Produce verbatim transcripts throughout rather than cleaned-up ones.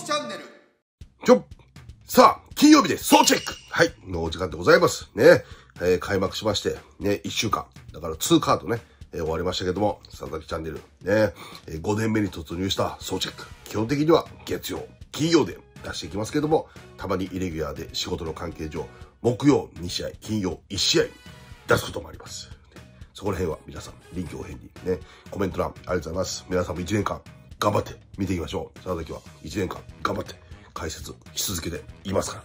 きチャンネル。ちょさあ、金曜日です。総チェックはい、のお時間でございます。ね、えー、開幕しまして、ね、いっしゅうかん。だからにカードね、えー、終わりましたけども、佐々木チャンネル、ね、えー、ごねんめに突入した総チェック。基本的には月曜、金曜で出していきますけども、たまにイレギュラーで仕事の関係上、木曜に試合、金曜いち試合出すこともあります。そこら辺は皆さん、臨機応変にね、コメント欄、ありがとうございます。皆さんもいちねんかん、頑張って見ていきましょう。佐々木はいちねんかん、頑張って解説し続けていますか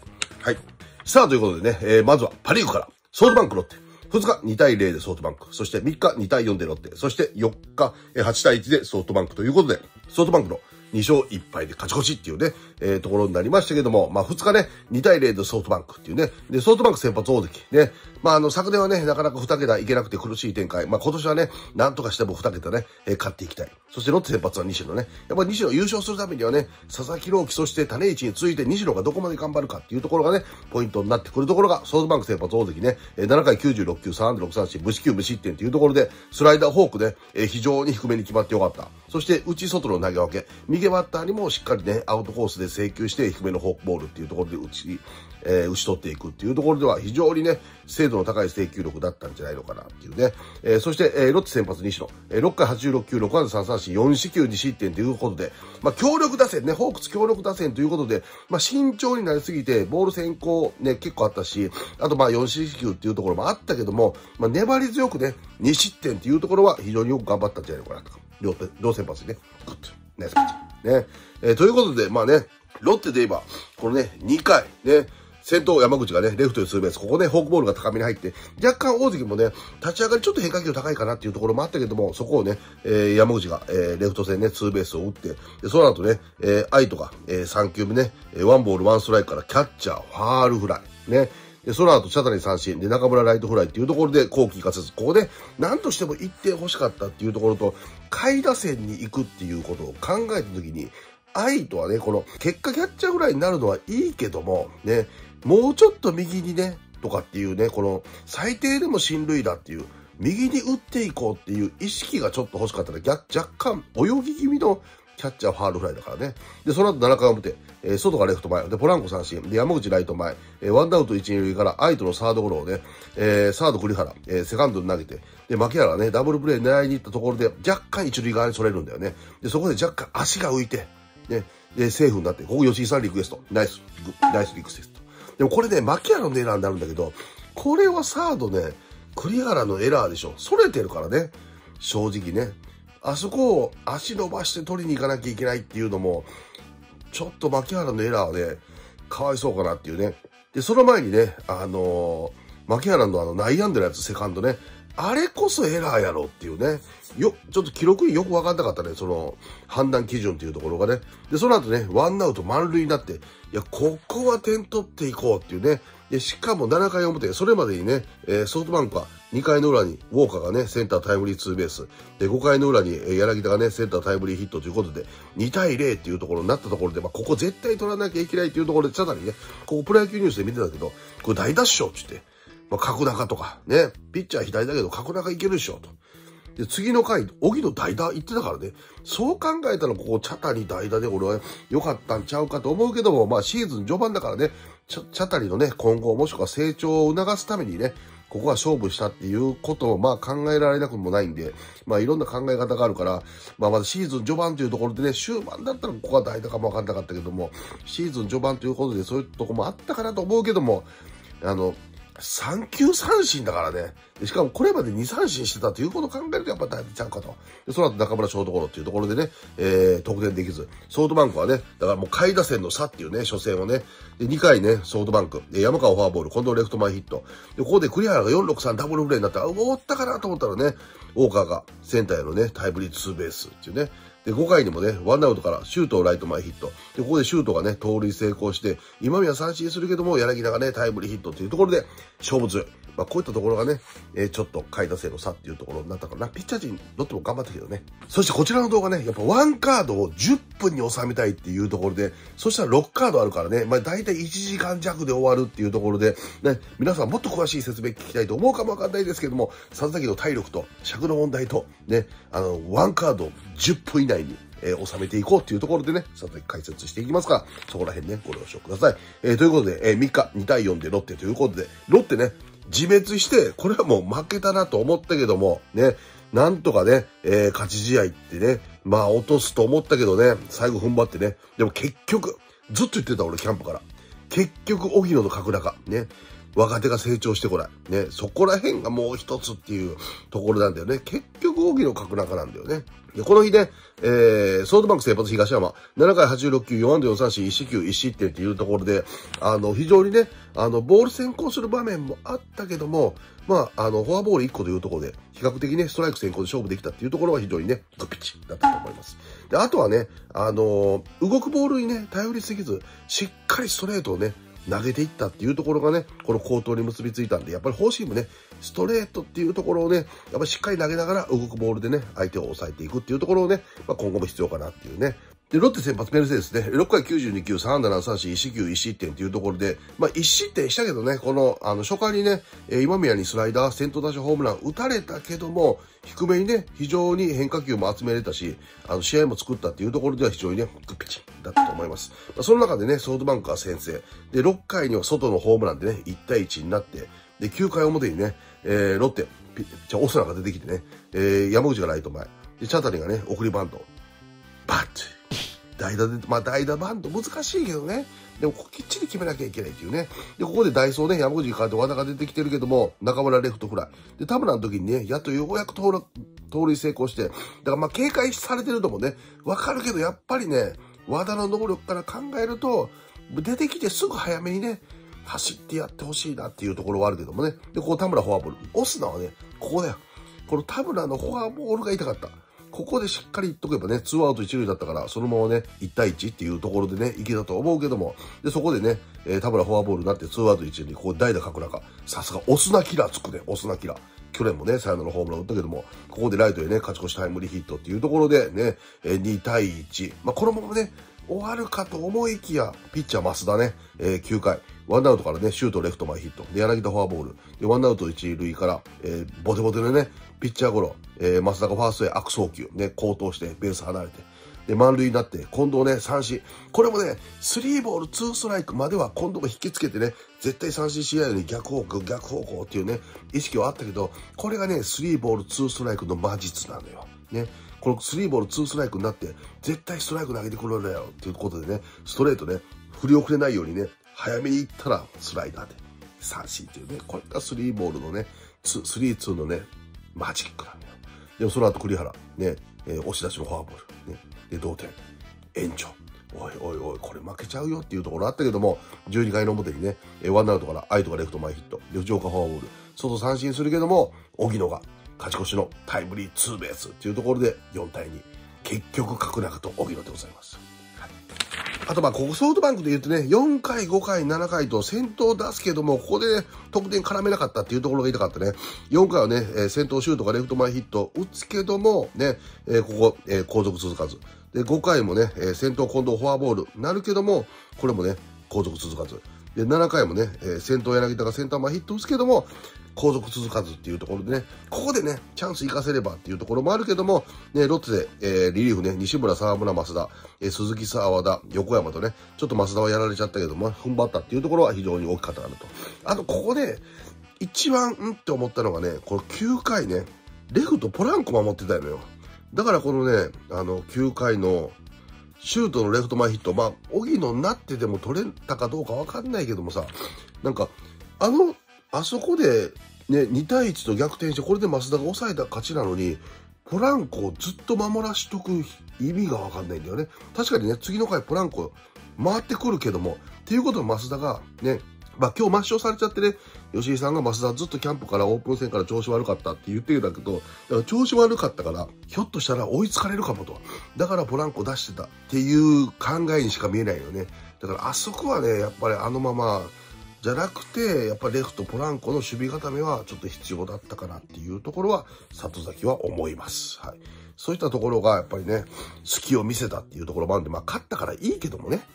ら。はい。さあ、ということでね、えー、まずはパリーグから、ソフトバンクロッテ。ふつかにたいゼロでソフトバンク。そしてみっかにたいよんでロッテ。そしてよっかはちたいいちでソフトバンクということで、ソフトバンクのにしょういっぱいで勝ち越しっていうね、えー、ところになりましたけども、まあふつかね、にたいゼロでソフトバンクっていうね、で、ソフトバンク先発大関ね、まああの、昨年はね、なかなかにけたいけなくて苦しい展開、まあ今年はね、なんとかしてもにけたね、えー、勝っていきたい。そしてロッテ先発は西野ね、やっぱり西野優勝するためにはね、佐々木朗希、そして種市について西野がどこまで頑張るかっていうところがね、ポイントになってくるところが、ソフトバンク先発大関ね、ななかいきゅうじゅうろっきゅう、さんろくさんしん、無四球無失点というところで、スライダーフォークで、ねえー、非常に低めに決まってよかった。そして内外の投げ分け、右バッターにもしっかりね、アウトコースで制球して低めのフォークボールっていうところで打ち、えー、打ち取っていくっていうところでは非常にね、精度の高い制球力だったんじゃないのかなっていうね。えー、そして、えー、ロッテ先発西野、えー、ろっかいはちじゅうろっきゅう、ろくさんさんしん、よんしきゅうに失点ということで、まあ、強力打線ね、ホークス強力打線ということで、まあ、慎重になりすぎて、ボール先行ね、結構あったし、あとまあよんしきゅうっていうところもあったけども、まあ、粘り強くね、にしってんっていうところは非常によく頑張ったんじゃないのかなとか、両、両先発にね、グッと。ね、ねえー、ということで、まあね、ロッテで言えば、このね、にかい、ね、先頭山口がね、レフトにツーベース、ここね、フォークボールが高めに入って、若干大関もね、立ち上がりちょっと変化球高いかなっていうところもあったけども、そこをね、えー、山口が、えー、レフト線ね、ツーベースを打って、でその後ね、えー、愛斗が、えー、さんきゅうめね、ワンボールワンストライクからキャッチャー、ファールフライ、ね、で、その後、茶谷三振、で、中村ライトフライっていうところで、後期がせず、ここで、何としてもいって欲しかったっていうところと、下位打線に行くっていうことを考えたときに、愛とはね、この、結果キャッチャーぐらいになるのはいいけども、ね、もうちょっと右にね、とかっていうね、この、最低でも進塁打っていう、右に打っていこうっていう意識がちょっと欲しかったら、若干、泳ぎ気味の、キャッチャーファールフライだからね。で、その後ななかい表、えー、外がレフト前、で、ポランコ三振、で、山口ライト前、えー、ワンアウト一二塁から、相手のサードゴロをね、えー、サード栗原、えー、セカンドに投げて、で、牧原ね、ダブルプレー狙いに行ったところで、若干一塁側にそれるんだよね。で、そこで若干足が浮いて、ね、で、セーフになって、ここ吉井さんリクエスト、ナイス、ナイスリクエスト。でもこれね、牧原のエラーになるんだけど、これはサードね、栗原のエラーでしょ。それてるからね、正直ね。あそこを足伸ばして取りに行かなきゃいけないっていうのも、ちょっと牧原のエラーで、ね、かわいそうかなっていうね。で、その前にね、あのー、牧原のあの、内野安打のやつ、セカンドね。あれこそエラーやろっていうね。よ、ちょっと記録によくわかんなかったね。その、判断基準っていうところがね。で、その後ね、ワンアウト満塁になって、いや、ここは点取っていこうっていうね。で、しかもななかい表、それまでにね、えー、ソフトバンクはにかいの裏にウォーカーがね、センタータイムリーツーベース。で、ごかいの裏に柳田がね、センタータイムリーヒットということで、にたいゼロっていうところになったところで、まあ、ここ絶対取らなきゃいけないっていうところで、さらにね、ここプロ野球ニュースで見てたけど、これ大脱走って言って、まあ、角中とか、ね、ピッチャー左だけど角中いけるでしょ、と。で、次の回、荻野代打行ってたからね。そう考えたら、ここ、茶谷代打で俺は良かったんちゃうかと思うけども、まあシーズン序盤だからね、茶谷のね、今後もしくは成長を促すためにね、ここは勝負したっていうことも、まあ考えられなくもないんで、まあいろんな考え方があるから、まあまだシーズン序盤というところでね、終盤だったらここは代打かもわかんなかったけども、シーズン序盤ということでそういうとこもあったかなと思うけども、あの、三球三振だからね。しかもこれまでに三振してたということを考えるとやっぱ大変ちゃうかと。で、その後中村ショートゴロっていうところでね、えー、得点できず。ソフトバンクはね、だからもう下位打線の差っていうね、初戦をね。で、にかいね、ソフトバンク。で、山川フォアボール、近藤レフト前ヒット。で、ここで栗原がよんろくさんダブルプレーになって、あ、終わったかなと思ったらね、大川がセンターへのね、タイムリーツーベースっていうね。で、ごかいにもね、ワンアウトから、シュートをライト前ヒット。で、ここでシュートがね、盗塁成功して、今宮三振するけども、柳田がね、タイムリーヒットというところで、勝負強い。まあ、こういったところがね、えー、ちょっと下位打線の差っていうところになったかな。ピッチャー陣、ロッテも頑張ったけどね。そしてこちらの動画ね、やっぱワンカードをじゅっぷんに収めたいっていうところで、そしたらろくカードあるからね、まあ、大体いちじかんじゃくで終わるっていうところで、ね、皆さんもっと詳しい説明聞きたいと思うかもわかんないですけども、佐々木の体力と尺の問題と、ね、あの、ワンカードをじゅっぷん以内にえー、収めていこうっていうところでね、さっき解説していきますから、そこら辺ね、ご了承ください。えー、ということで、えー、みっかにたいよんでロッテということで、ロッテね、自滅して、これはもう負けたなと思ったけども、ね、なんとかね、えー、勝ち試合ってね、まあ落とすと思ったけどね、最後踏ん張ってね、でも結局、ずっと言ってた俺、キャンプから。結局、荻野の角中、ね、若手が成長してこない。ね、そこら辺がもう一つっていうところなんだよね。結局、荻野角中なんだよね。で、この日ね、えー、ソフトバンク先発東山、ななかいはちじゅうろっきゅう、よん安打よん三振、いち四球、いち失点っていうところで、あの、非常にね、あの、ボール先行する場面もあったけども、まあ、あの、フォアボールいっこというところで、比較的ね、ストライク先行で勝負できたっていうところは非常にね、グピチだったと思います。で、あとはね、あの、動くボールにね、頼りすぎず、しっかりストレートをね、投げていったっていうところがね、この好投に結びついたんで、やっぱり方針もね、ストレートっていうところをね、やっぱしっかり投げながら動くボールでね、相手を抑えていくっていうところをね、まあ、今後も必要かなっていうね。で、ロッテ先発メルセデスね、ろっかいきゅうじゅうにきゅう、さん安打なな三振、いち四球、いち失点っていうところで、まあ、いち失点したけどね、この、あの、初回にね、今宮にスライダー、先頭打者ホームラン打たれたけども、低めにね、非常に変化球も集めれたし、あの、試合も作ったっていうところでは非常にね、グッピチだったと思います。まあ、その中でね、ソフトバンクは先制。で、ろっかいには外のホームランでね、いちたいいちになって、で、きゅうかいおもてにね、えー、ロッテ、じゃオスナが出てきてね、えー、山口がライト前。で、チャタリがね、送りバント。バッと。代打で、まあ代打バント難しいけどね。でもきっちり決めなきゃいけないっていうね。で、ここでダイソーね、山口に変わって和田が出てきてるけども、中村レフトフライ。で、田村の時にね、やっとようやく盗塁成功して、だからまあ警戒されてるともね、わかるけど、やっぱりね、和田の能力から考えると、出てきてすぐ早めにね、走ってやってほしいなっていうところはあるけどもね。で、ここ田村フォアボール。オスナはね、ここだよ。この田村のフォアボールが痛かった。ここでしっかり言っとけばね、ツーアウト一塁だったから、そのままね、いちたいいちっていうところでね、いけたと思うけども、で、そこでね、えー、田村フォアボールになってツーアウト一塁に、ここ代打角中。さすが、オスナキラーつくね、オスナキラー。去年もね、サヨナラホームラン打ったけども、ここでライトへね、勝ち越しタイムリーヒットっていうところでね、えー、にたいいち。まあ、このままね、終わるかと思いきや、ピッチャー増田ね、えー、きゅうかい。ワンアウトからね、シュートレフト前ヒット。で、柳田フォアボール。で、ワンアウト一塁から、えー、ボテボテのね、ピッチャーゴロ、えー、増田がファーストへ悪送球。ね、好投して、ベース離れて。で、満塁になって、近藤ね、三振。これもね、スリーボール、ツーストライクまでは近藤も引きつけてね、絶対三振しないように逆方向、逆方向っていうね、意識はあったけど、これがね、スリーボール、ツーストライクの魔術なのよ。ね。このスリーボール、ツーストライクになって、絶対ストライク投げてくるのよ。っていうことでね、ストレートね、振り遅れないようにね、早めに行ったらスライダーで三振っていうね、これがスリーボールのね、スリーツーのね、マジックなんだよ。でもその後栗原、ね、えー、押し出しのフォアボール、ね、で、同点、延長。おいおいおい、これ負けちゃうよっていうところあったけども、じゅうにかいのおもてにね、えー、ワンアウトから愛斗がレフト前ヒット、で、藤岡フォアボール、外三振するけども、荻野が勝ち越しのタイムリーツーベースっていうところでよんたいに。結局、角中と荻野でございます。あとまあ、ここソフトバンクで言うとね、よんかい、ごかい、ななかいと先頭を出すけども、ここで、ね、得点絡めなかったっていうところが痛かったね。よんかいはね、えー、先頭シュートがレフト前ヒット打つけども、ね、えー、ここ、えー、後続続かず。で、ごかいもね、えー、先頭近藤フォアボールなるけども、これもね、後続続かず。で、ななかいもね、えー、先頭柳田がセンター前ヒット打つけども、後続続かずっていうところでね、ここでね、チャンス活かせればっていうところもあるけども、ね、ロッテで、えー、リリーフね、西村、沢村、増田、えー、鈴木、沢田、横山とね、ちょっと増田はやられちゃったけども、踏ん張ったっていうところは非常に大きかったかなと。あと、ここで、一番、んって思ったのがね、このきゅうかいね、レフトポランコ守ってたのよ。だからこのね、あの、きゅうかいの、シュートのレフト前ヒット、まあ、荻野になってでも取れたかどうかわかんないけどもさ、なんか、あの、あそこで、ね、にたいいちと逆転して、これで増田が抑えた勝ちなのに、ポランコをずっと守らしとく意味がわかんないんだよね。確かにね、次の回ポランコ回ってくるけども、っていうことで増田がね、まあ今日抹消されちゃってね、吉井さんが増田ずっとキャンプからオープン戦から調子悪かったって言ってたけど、だから調子悪かったから、ひょっとしたら追いつかれるかもと。だからポランコ出してたっていう考えにしか見えないよね。だからあそこはね、やっぱりあのまま、じゃなくて、やっぱりレフトポランコの守備固めはちょっと必要だったかなっていうところは、里崎は思います。はい。そういったところがやっぱりね、隙を見せたっていうところもあるんで、まあ勝ったからいいけどもね。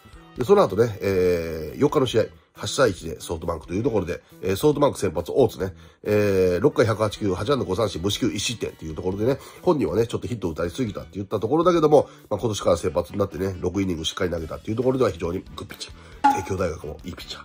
で、その後ね、えー、よっかの試合、はちたいいちでソフトバンクというところで、えー、ソフトバンク先発、大津ね、えー、ろっかいひゃくはちきゅう、はちあんだごさんしん、無四球いっしってんというところでね、本人はね、ちょっとヒットを打たれすぎたって言ったところだけども、まあ、今年から先発になってね、ろくイニングしっかり投げたっていうところでは非常にグッピッチャー。帝京大学もいいピッチャー。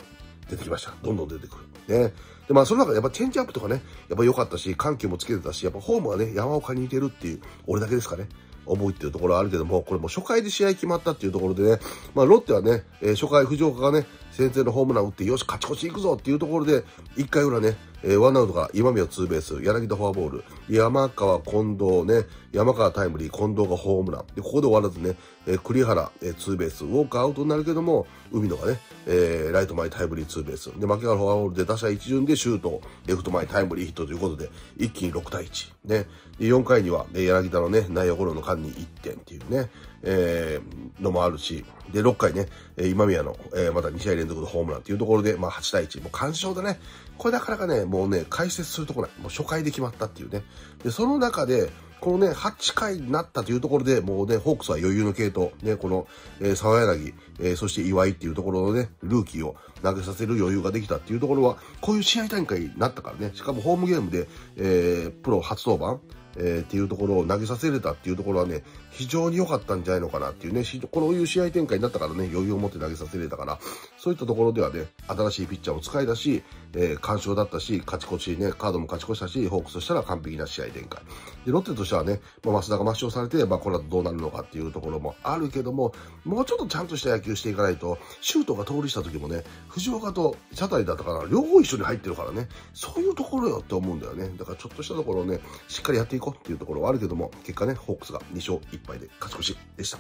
出てきました。どんどん出てくる。ね。で、まあ、その中でやっぱチェンジアップとかね、やっぱ良かったし、緩急もつけてたし、やっぱフォームはね、山岡に似てるっていう、俺だけですかね。思いっていうところはあるけども、これも初回で試合決まったっていうところでね、まあロッテはね、えー、初回藤岡がね、先制のホームラン打って、よし、勝ち越し行くぞっていうところで、いっかいうらね、えー、ワンアウトが今宮ツーベース、柳田フォアボール、山川近藤ね、山川タイムリー、近藤がホームラン。で、ここで終わらずね、えー、栗原、えー、ツーベース、ウォーカーアウトになるけども、海野がね、えー、ライト前タイムリーツーベース、で、牧原フォアボールで打者一巡でシュート、レフト前タイムリーヒットということで、一気にろくたいいち。ね、で、よんかいには、えー、柳田のね、内野ゴロの間にいってんっていうね、えー、のもあるし、で、ろっかいね、今宮の、えー、またにしあいれんぞくのホームランっていうところで、まあはちたいいち。もう完勝だね。これなかなかね、もうね、解説するとこない。もう初回で決まったっていうね。で、その中で、このね、はっかいになったというところで、もうね、ホークスは余裕の系統、ね、この、えー、沢柳、えー、そして岩井っていうところのね、ルーキーを投げさせる余裕ができたっていうところは、こういう試合展開になったからね、しかもホームゲームで、えー、プロ初登板、えー、っていうところを投げさせれたっていうところはね、非常に良かったんじゃないのかなっていうね、こういう試合展開になったからね、余裕を持って投げさせれたから、そういったところではね、新しいピッチャーを使いだし、えー、完勝だったし、勝ち越しね、カードも勝ち越したし、ホークスとしたら完璧な試合展開。で、ロッテとしてはね、まあ、増田が抹消されて、まあ、この後どうなるのかっていうところもあるけども、もうちょっとちゃんとした野球していかないと、シュートが通りした時もね、藤岡と茶谷だったから、両方一緒に入ってるからね、そういうところよって思うんだよね。だからちょっとしたところをね、しっかりやっていくっていうところはあるけども、結果ね、ホークスがにしょういっぱいで勝ち越しでした。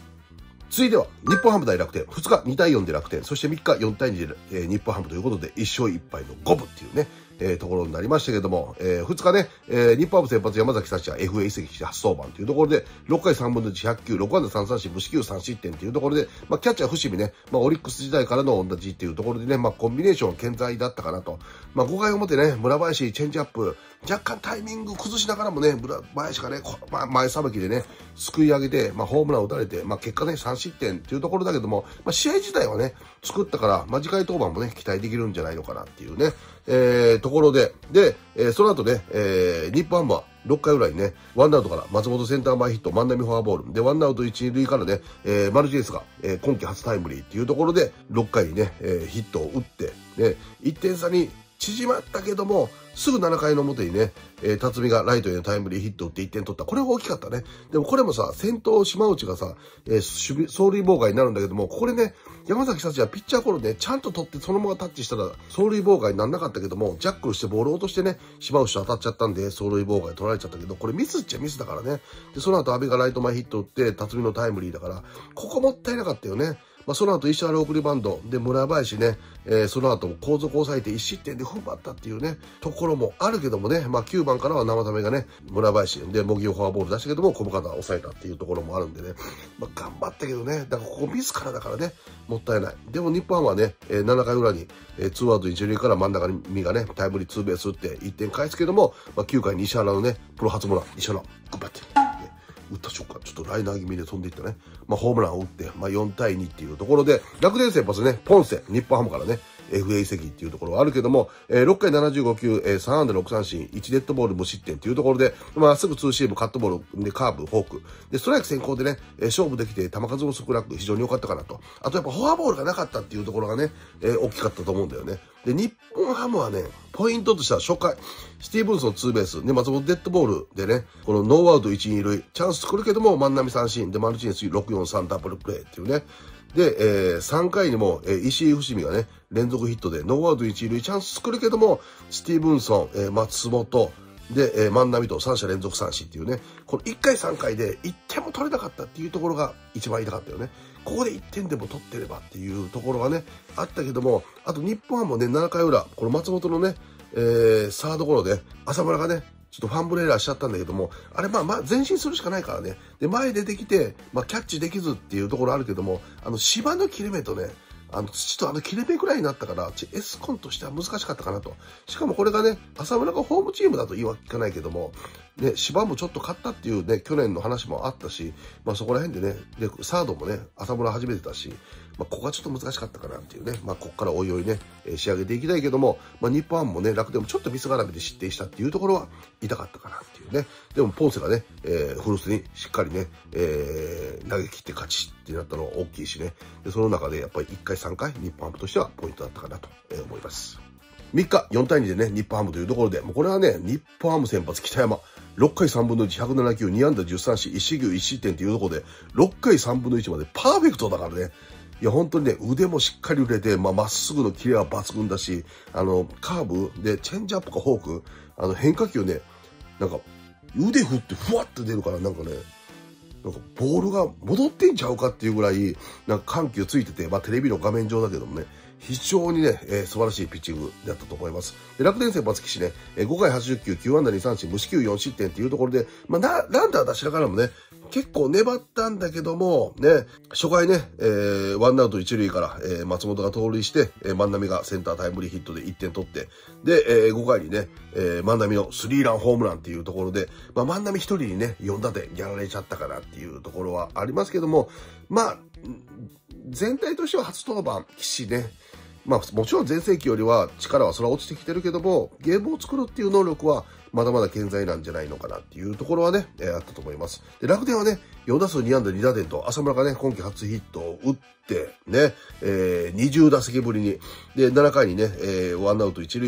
続いては、日本ハム対楽天。ふつかにたいよんで楽天。そしてみっかよんたいにで、えー、日本ハムということで、いっしょういっぱいのごぶっていうね、えー、ところになりましたけども、えー、ふつかね、えー、日本ハム先発山崎幸也 エフエー 移籍して初登板というところで、ろっかいさんぶんのいちひゃくきゅう、ろくあんださんさんしん、無四球さんしってんというところで、まあ、キャッチャー伏見ね、まあ、オリックス時代からの同じっていうところでね、まあ、コンビネーション健在だったかなと。まあ、ごかいおもてね、村林チェンジアップ、若干タイミング崩しながらもね、村林がね、まあ、前さばきでね、すくい上げて、まあ、ホームランを打たれて、まあ、結果ね、さんしってんというところだけども、まあ、試合自体はね、作ったから、まあ、次回登板もね、期待できるんじゃないのかなっていうね、えー、ところで、で、えー、その後ね、えー、日本ハムはろっかいうらにね、ワンアウトから松本センター前ヒット、万波フォアボール。で、ワンアウトいち、にるいからね、えー、マルティネスが、えー、今季初タイムリーっていうところで、ろっかいにね、えー、ヒットを打って、で、いってんさに縮まったけども、すぐななかいのおもてにね、えー、辰巳がライトへのタイムリーヒット打っていってん取った。これが大きかったね。でもこれもさ、先頭島内がさ、えー、守備、走塁妨害になるんだけども、これね、山崎幸也ピッチャーゴロね、ちゃんと取ってそのままタッチしたら、走塁妨害にならなかったけども、ジャックルしてボール落としてね、島内と当たっちゃったんで、走塁妨害取られちゃったけど、これミスっちゃミスだからね。で、その後阿部がライト前ヒット打って、辰巳のタイムリーだから、ここもったいなかったよね。まあ、その後石原送りバンドで村林ね、えー、その後後続を抑えていっしってんで踏ん張ったっていうね、ところもあるけどもね、まあ、きゅうばんからは生ためがね、村林で茂木をフォアボール出したけども、小深田を抑えたっていうところもあるんでね、まあ、頑張ったけどね、だからここ自らだからね、もったいない。でも日本はね、えー、ななかいうらに、えー、ツーアウトいちるいから真ん中に身がね、タイムリーツーベース打っていってん返すけども、まあ、きゅうかいに石原のね、プロ初ホームラン、石原、頑張って。打った瞬間、ちょっとライナー気味で飛んでいったね。まあ、ホームランを打って、まあ、よんたいにっていうところで、楽天先発ね、ポンセ、日本ハムからね、エフエー 移籍っていうところはあるけども、えー、ろっかいななじゅうごきゅう、えー、さんあんだろくさんしん、いちデッドボール無失点っていうところで、まあ、すぐツーシーム、カットボール、でカーブ、フォーク。で、ストライク先行でね、えー、勝負できて、球数も少なく、非常に良かったかなと。あとやっぱフォアボールがなかったっていうところがね、えー、大きかったと思うんだよね。で、日本ハムはね、ポイントとしては初回、スティーブンソンツーベース、で、松本デッドボールでね、このノーアウトいち、にるい、チャンス作るけども、万波三振、で、マルチネスろく、よん、さんダブルプレーっていうね。で、えー、さんかいにも、えー、石井伏見がね、連続ヒットで、ノーアウトいち、にるい、チャンス作るけども、スティーブンソン、えー、松本、で、えー、万波とさんしゃれんぞくさんしんっていうね、このいっかいさんかいでいってんも取れなかったっていうところが一番痛かったよね。ここでいってんでも取ってればっていうところがね、あったけども、あと日本ハムもね、ななかいうら、この松本のね、えー、サードゴロで、浅村がね、ちょっとファンブレーラーしちゃったんだけども、あれまあまあ前進するしかないからね。で、前出てきて、まあキャッチできずっていうところあるけども、あの芝の切れ目とね、あの土とあの切れ目くらいになったから、エスコンとしては難しかったかなと。しかもこれがね、浅村がホームチームだと言い訳聞かないけども、ね、芝もちょっと勝ったっていうね、去年の話もあったし、まあそこら辺でね、で、サードもね、浅村始めてたし、まあここはちょっと難しかったかなっていうね、まあここからおいおいね、仕上げていきたいけども、まあ日本もね、楽天もちょっとミス絡みで失点したっていうところは痛かったかなっていうね。でもポンセがね、えー、古巣にしっかりね、えー、投げ切って勝ちってなったのは大きいしね、でその中でやっぱりいっかいさんかい、日本ハムとしてはポイントだったかなと思います。みっか、よんたいにでね、日本ハムというところで、もうこれはね、日本ハム先発、北山、ろっかいさんぶんのいち、ひゃくななきゅう、にあんだじゅうさんしん、いちしきゅう、いちしってんっていうところで、ろっかいさんぶんのいちまでパーフェクトだからね、いや、本当にね、腕もしっかり売れて、まあ、まっすぐのキレは抜群だし、あの、カーブで、チェンジアップかフォーク、あの、変化球ね、なんか、腕振ってふわって出るから、なんかね、なんかボールが戻ってんちゃうかっていうぐらい、なんか緩急ついてて、まあ、テレビの画面上だけどもね、非常にね、えー、素晴らしいピッチングだったと思います。で楽天先発岸ね、えー、ごかいはちじゅうきゅう、きゅうあんだにさんしん、無四球よんしってんっていうところで、まあ、なランナー出しながらもね、結構粘ったんだけども、ね、初回ね、えー、ワンアウト一塁から、えー、松本が盗塁して、えー、万波がセンタータイムリーヒットでいってん取って、で、えー、ごかいにね、えー、万波のスリーランホームランっていうところで、まあ、万波一人にね、よんだてんやられちゃったかなっていうところはありますけども、まあ、全体としては初登板、岸ね、まあ、もちろん前世紀よりは力はそれは落ちてきてるけども、ゲームを作るっていう能力はまだまだ健在なんじゃないのかなっていうところはね、えー、あったと思います。で、楽天はね、よんだすうにあんだにだてんと、浅村がね、今季初ヒットを打って、ね、えー、にじゅうだせきぶりに、で、ななかいにね、えー、ワンアウトいち、に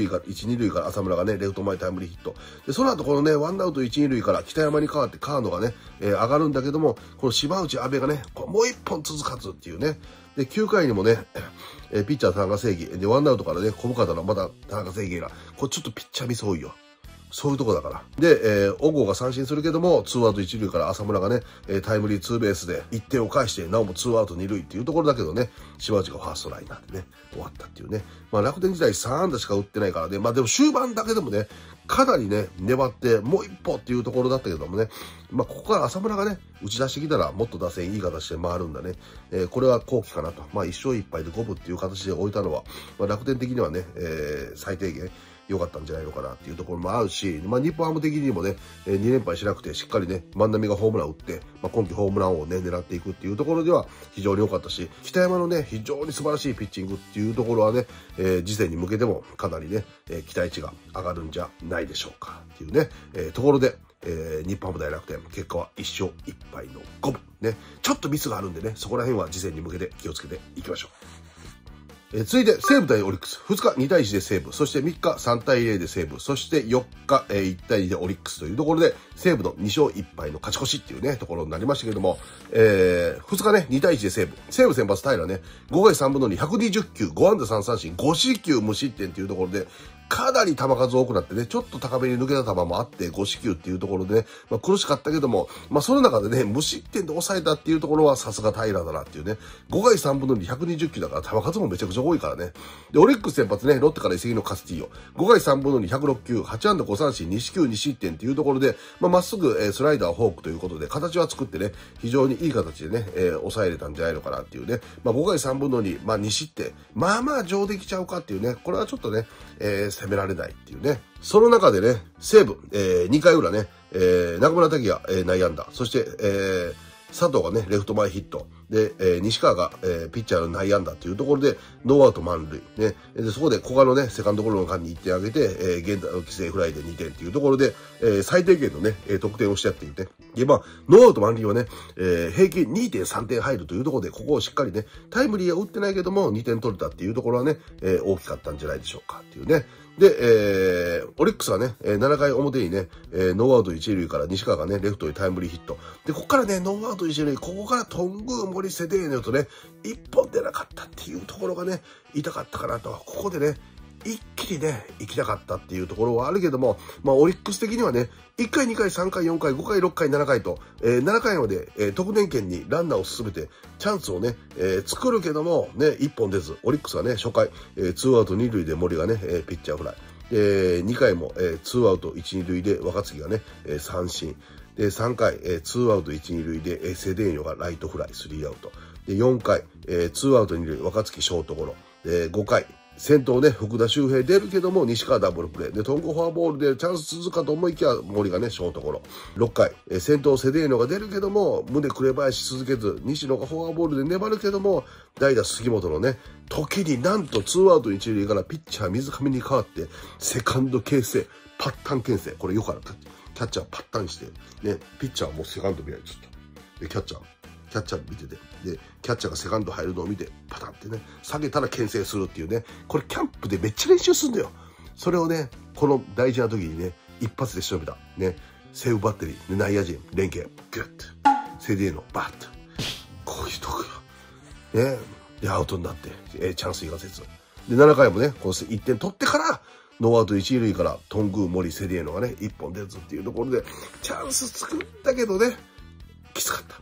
塁から浅村がね、レフト前タイムリーヒット。で、その後このね、ワンアウトいち、に塁から北山に代わって川野がね、えー、上がるんだけども、この島内阿部がね、もういっぽん続かずっていうね、で、きゅうかいにもね、えー、ピッチャー田中正義、で、ワンアウトからね、小深田のまだ田中正義が、これちょっとピッチャーミス多いよ。そういうとこだから。で、えー、小郷が三振するけども、ツーアウト一塁から浅村がね、タイムリーツーベースでいってんを返して、なおもツーアウト二塁っていうところだけどね、島内がファーストライナーでね、終わったっていうね。まあ楽天時代さんあんだしか打ってないからね、まあでも終盤だけでもね、かなりね、粘って、もう一歩っていうところだったけどもね、まあここから浅村がね、打ち出してきたら、もっと打線いい形で回るんだね。えー、これは後期かなと。まあいっしょういっぱいでごぶっていう形で置いたのは、まあ楽天的にはね、えー、最低限、良かったんじゃないのかなっていうところもあるし、まあ、日本ハム的にもね、に連敗しなくて、しっかりね、万波がホームランを打って、まあ、今季ホームランをね、狙っていくっていうところでは非常に良かったし、北山のね、非常に素晴らしいピッチングっていうところはね、えー、次戦に向けてもかなりね、えー、期待値が上がるんじゃないでしょうかっていうね、えー、ところで、えー、日本ハム対楽天、結果はいっ勝いっ敗のごぶ。ね、ちょっとミスがあるんでね、そこら辺は次戦に向けて気をつけていきましょう。え続いて、西武対オリックス。ふつか、にたいいちで西武。そしてみっか、さんたいぜろで西武。そしてよっか、えー、いちたいにでオリックスというところで、西武のにしょういっぱいの勝ち越しっていうね、ところになりましたけども、えー、ふつかね、にたいいちで西武。西武先発、平ね、ごかいさんぶんのに、ひゃくにじゅっきゅう、ごあんださんさんしん、ごしきゅう無失点っていうところで、かなり球数多くなってね、ちょっと高めに抜けた球もあって、ご四球っていうところでね、まあ苦しかったけども、まあその中でね、無失点で抑えたっていうところはさすが平だなっていうね、ごかいさんぶんのに、ひゃくにじゅっきゅうだから球数もめちゃくちゃ多いからね。で、オリックス先発ね、ロッテから移籍のカスティーヨ。ごかいさんぶんのに、ひゃくろっきゅう、はちあんだごさんしん、にしきゅう、にしってんっていうところで、まあまっすぐ、えー、スライダー、フォークということで、形は作ってね、非常にいい形でね、えー、抑えれたんじゃないのかなっていうね、まあごかいさんぶんのに、まあにしってん、まあまあ上出来ちゃうかっていうね、これはちょっとね、えー攻められないっていうね。その中でね、西武、えー、にかいうらね、えー、中村拓也、えー、内野安打。そして、えー、佐藤がね、レフト前ヒット。で、えー、西川が、えー、ピッチャーの内野安打っていうところで、ノーアウト満塁。ね。で、そこで古賀のね、セカンドゴロの間にいってんあげて、えー、現在の犠牲フライでにてんっていうところで、えー、最低限のね、得点をしてやっていて。で、まあ、ノーアウト満塁はね、えー、平均 にてんさんてん入るというところで、ここをしっかりね、タイムリーは打ってないけども、にてん取れたっていうところはね、えー、大きかったんじゃないでしょうかっていうね。で、えー、オリックスがね、ななかいおもてにね、ノーアウトいち塁から西川がね、レフトへタイムリーヒット。で、ここからね、ノーアウトいち塁、ここから頓宮、森、セデーニョとね、いっぽん出なかったっていうところがね、痛かったかなと。ここでね、一気にね、行きたかったっていうところはあるけども、まあ、オリックス的にはね、いっかい、にかい、さんかい、よんかい、ごかい、ろっかい、ななかいと、えー、ななかいまで、えー、得点圏にランナーを進めて、チャンスをね、えー、作るけども、ね、いっぽん出ず、オリックスはね、初回、えー、ツーアウトに塁で森がね、えー、ピッチャーフライ。で、にかいも、えー、ツーアウトいち、に塁で若月がね、えー、三振。で、さんかい、えー、ツーアウトいち、に塁で、えー、セデーニョがライトフライ、スリーアウト。で、よんかい、えー、ツーアウトに塁、若月ショートゴロ。で、ごかい、先頭ね、福田周平出るけども、西川ダブルプレー。で、トンコフォアボールでチャンス続くかと思いきや、森がね、ショートゴロ。ろっかい、え先頭セデーノが出るけども、胸紅林続けず、西野がフォアボールで粘るけども、代打杉本のね、時になんとツーアウト一塁からピッチャー水上に変わって、セカンド形成、パッタン牽制。これよくある。キャッチャーパッタンして、ね、ピッチャーもうセカンド見られちゃった。で、キャッチャー、キャッチャー見てて、で、キャッチャーがセカンド入るのを見て、パタンってね、下げたら牽制するっていうね、これキャンプでめっちゃ練習するんだよ。それをね、この大事な時にね、一発で仕留めた。ね、セーブバッテリー、内野陣、連携、ギュッて、セデーノ、バッと。こういうとこよ。ね、で、アウトになって、えー、チャンスいかせず。で、ななかいもね、このいってん取ってから、ノーアウトいち塁から、トングー、森、セディエノがね、いっぽん出ずっていうところで、チャンス作ったけどね、きつかった。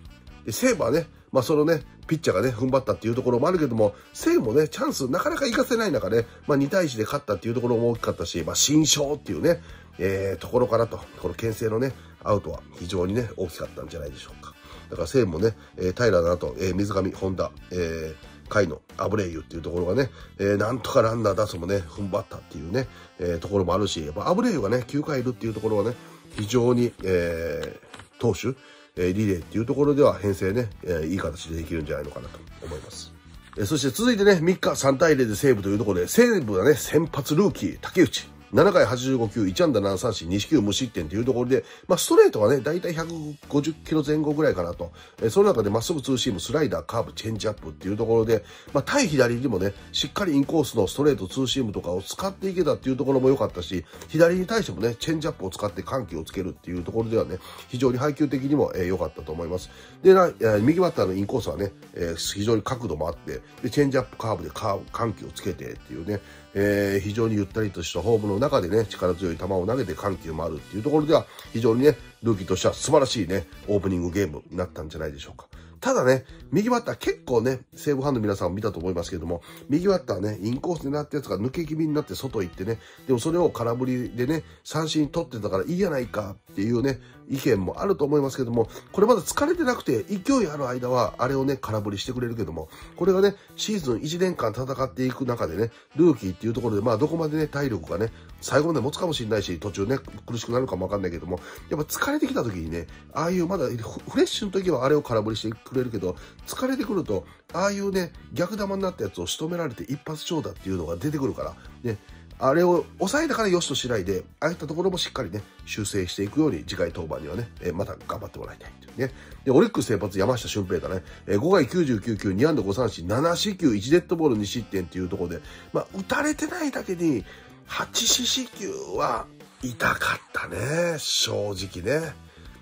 で、セーブはね、まあそのね、ピッチャーがね、踏ん張ったっていうところもあるけども、セーブもね、チャンスなかなか活かせない中ね、まあに対いちで勝ったっていうところも大きかったし、まあ新勝っていうね、えー、ところかなと、この牽制のね、アウトは非常にね、大きかったんじゃないでしょうか。だからセーブもね、えー、平だなと、えー、水上、本田、えー、甲斐のアブレイユっていうところがね、えー、なんとかランナー出すもね、踏ん張ったっていうね、えー、ところもあるし、やっぱアブレイユがね、きゅうかいいるっていうところはね、非常に、えー、投手、えー、リレーっていうところでは編成ね、えー、いい形でできるんじゃないのかなと思います。えー、そして続いてね、みっかさんたいゼロで西武というところで、西武はね、先発ルーキー、竹内。ななかいはちじゅうごきゅう、いち安打なな三振、に四球無失点というところで、まあ、ストレートはね、だいたいひゃくごじゅっキロ前後ぐらいかなと。えー、その中でまっすぐツーシーム、スライダー、カーブ、チェンジアップっていうところで、まあ、対左にもね、しっかりインコースのストレート、ツーシームとかを使っていけたっていうところも良かったし、左に対してもね、チェンジアップを使って緩急をつけるっていうところではね、非常に配球的にも良かったと思います。でな、右バッターのインコースはね、えー、非常に角度もあって、で、チェンジアップ、カーブでカーブ、緩急をつけてっていうね、えー、非常にゆったりとしたホームの中でね、力強い球を投げて緩急もあるっていうところでは、非常にね、ルーキーとしては素晴らしいね、オープニングゲームになったんじゃないでしょうか。ただね、右バッター結構ね、西武ファンの皆さんを見たと思いますけども、右バッターね、インコースになったやつが抜け気味になって外行ってね、でもそれを空振りでね、三振取ってたからいいやないかっていうね、意見もあると思いますけども、これまだ疲れてなくて、勢いある間はあれをね、空振りしてくれるけども、これがね、シーズンいちねんかん戦っていく中でね、ルーキーっていうところで、まあどこまでね、体力がね、最後まで持つかもしれないし、途中ね、苦しくなるかもわかんないけども、やっぱ疲れてきた時にね、ああいうまだフレッシュの時はあれを空振りしてくれるけど、疲れてくると、ああいうね、逆球になったやつを仕留められて一発長打っていうのが出てくるから、ね、あれを抑えたからよしとしないで、ああいったところもしっかりね、修正していくように、次回登板にはね、えー、また頑張ってもらいたいというね。で、オリックス先発山下俊平だね、えー、ごかいきゅうじゅうきゅう球、に安打ご三振、なな四球、いちデッドボールに失点っていうところで、まあ、打たれてないだけに、はち四死球は痛かったね、正直ね。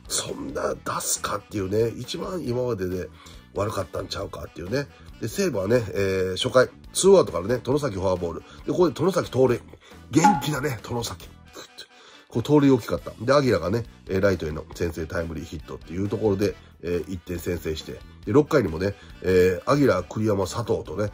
そんな出すかっていうね、一番今までで、ね、悪かったんちゃうかっていうね。で、西武はね、えー、初回、ツーアウトからね、外崎フォアボール。で、ここで外崎盗塁。元気だね、外崎。こう、盗塁大きかった。で、アギラがね、ライトへの先制タイムリーヒットっていうところで、えー、いってん先制して。で、ろっかいにもね、えー、アギラ、栗山、佐藤とね、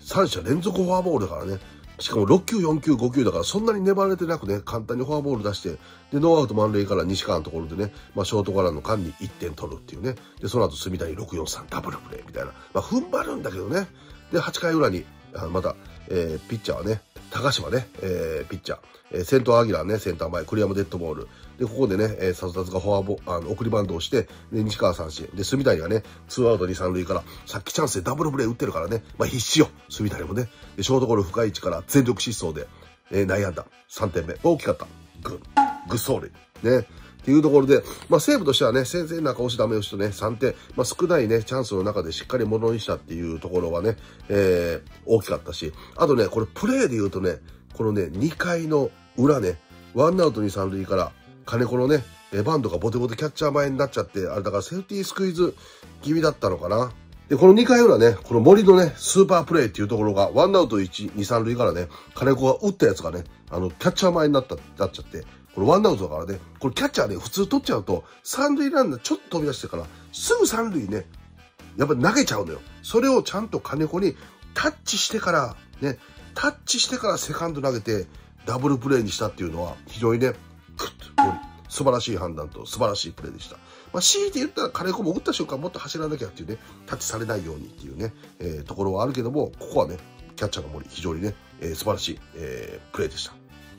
さん者連続フォアボールだからね、しかもろっ球、よん球、ご球だからそんなに粘れてなくね、簡単にフォアボール出して、で、ノーアウト満塁から西川のところでね、まあ、ショートゴロの間にいってん取るっていうね。で、その後、住谷ろく、よん、さん、ダブルプレーみたいな。まあ、踏ん張るんだけどね。で、はっかい裏に、また、えー、ピッチャーはね、高島ね、えー、ピッチャー。えー、先頭アギラね、センター前、栗山デッドボール。で、ここでね、えー、サトタツがフォアボ、あの、送りバンドをして、で、西川三振。で、住谷がね、ツーアウトに、三塁から、さっきチャンスでダブルプレー打ってるからね、まあ必死よ、住谷もね。で、ショートゴロ深い位置から全力疾走で、えー、内野安打。さんてんめ。大きかった。グッ、グッ走塁。ね。っていうところで、まあ、西武としてはね、先制中押しダメ押しとね、さんてん、まあ、少ないね、チャンスの中でしっかりものにしたっていうところはね、えー、大きかったし、あとね、これプレーで言うとね、このね、にかいの裏ね、ワンアウトに、さん塁から、金子のね、バンドがボテボテキャッチャー前になっちゃって、あれだからセーフティースクイズ気味だったのかな。で、このにかい裏ね、この森のね、スーパープレイっていうところが、ワンアウトいち、に、さん塁からね、金子が打ったやつがね、あの、キャッチャー前になった、なっちゃって、これワンアウトだからね、これキャッチャーね、普通取っちゃうと、三塁ランナーちょっと飛び出してから、すぐ三塁ね、やっぱ投げちゃうのよ。それをちゃんと金子にタッチしてから、ね、タッチしてからセカンド投げて、ダブルプレイにしたっていうのは、非常にね、グッと、森。素晴らしい判断と素晴らしいプレーでした。まあ、強いて言ったら金子も打った瞬間もっと走らなきゃっていうね、タッチされないようにっていうね、えー、ところはあるけども、ここはね、キャッチャーの森、非常にね、えー、素晴らしい、えー、プレーでした。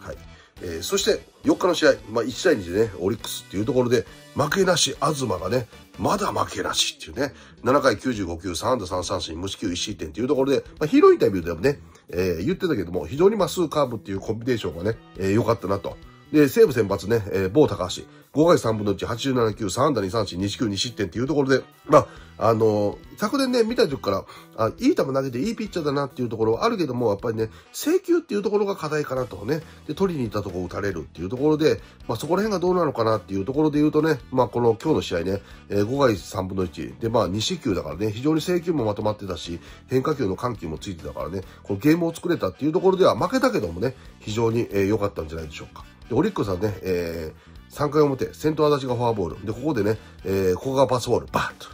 はい。えー、そして、よっかの試合、まあ、いちたいにでね、オリックスっていうところで、負けなし、東がね、まだ負けなしっていうね、ななかいきゅうじゅうごきゅう、さんあんださんさんしん、無四球いちしってんっていうところで、まあ、広いインタビューでもね、えー、言ってたけども、非常にまっすぐカーブっていうコンビネーションがね、良、えー、かったなと。で、西武先発ね、えー、某高橋、ごかいさんぶんのいち、はちじゅうななきゅう、さんあんだにさんしん、にしきゅうにしってんっていうところで、まあ、あのー、昨年ね、見た時から、あ、いい球投げていいピッチャーだなっていうところはあるけども、やっぱりね、制球っていうところが課題かなとね、で、取りに行ったところを打たれるっていうところで、まあ、そこら辺がどうなのかなっていうところで言うとね、まあ、この今日の試合ね、えー、ごかいさんぶんのいちで、まあ、に四球だからね、非常に制球もまとまってたし、変化球の緩急もついてたからね、このゲームを作れたっていうところでは負けたけどもね、非常に良かったんじゃないでしょうか。で、オリックスはね、えー、さんかいおもて、先頭足立がフォアボール。で、ここでね、えー、ここがパスボール、バーッと。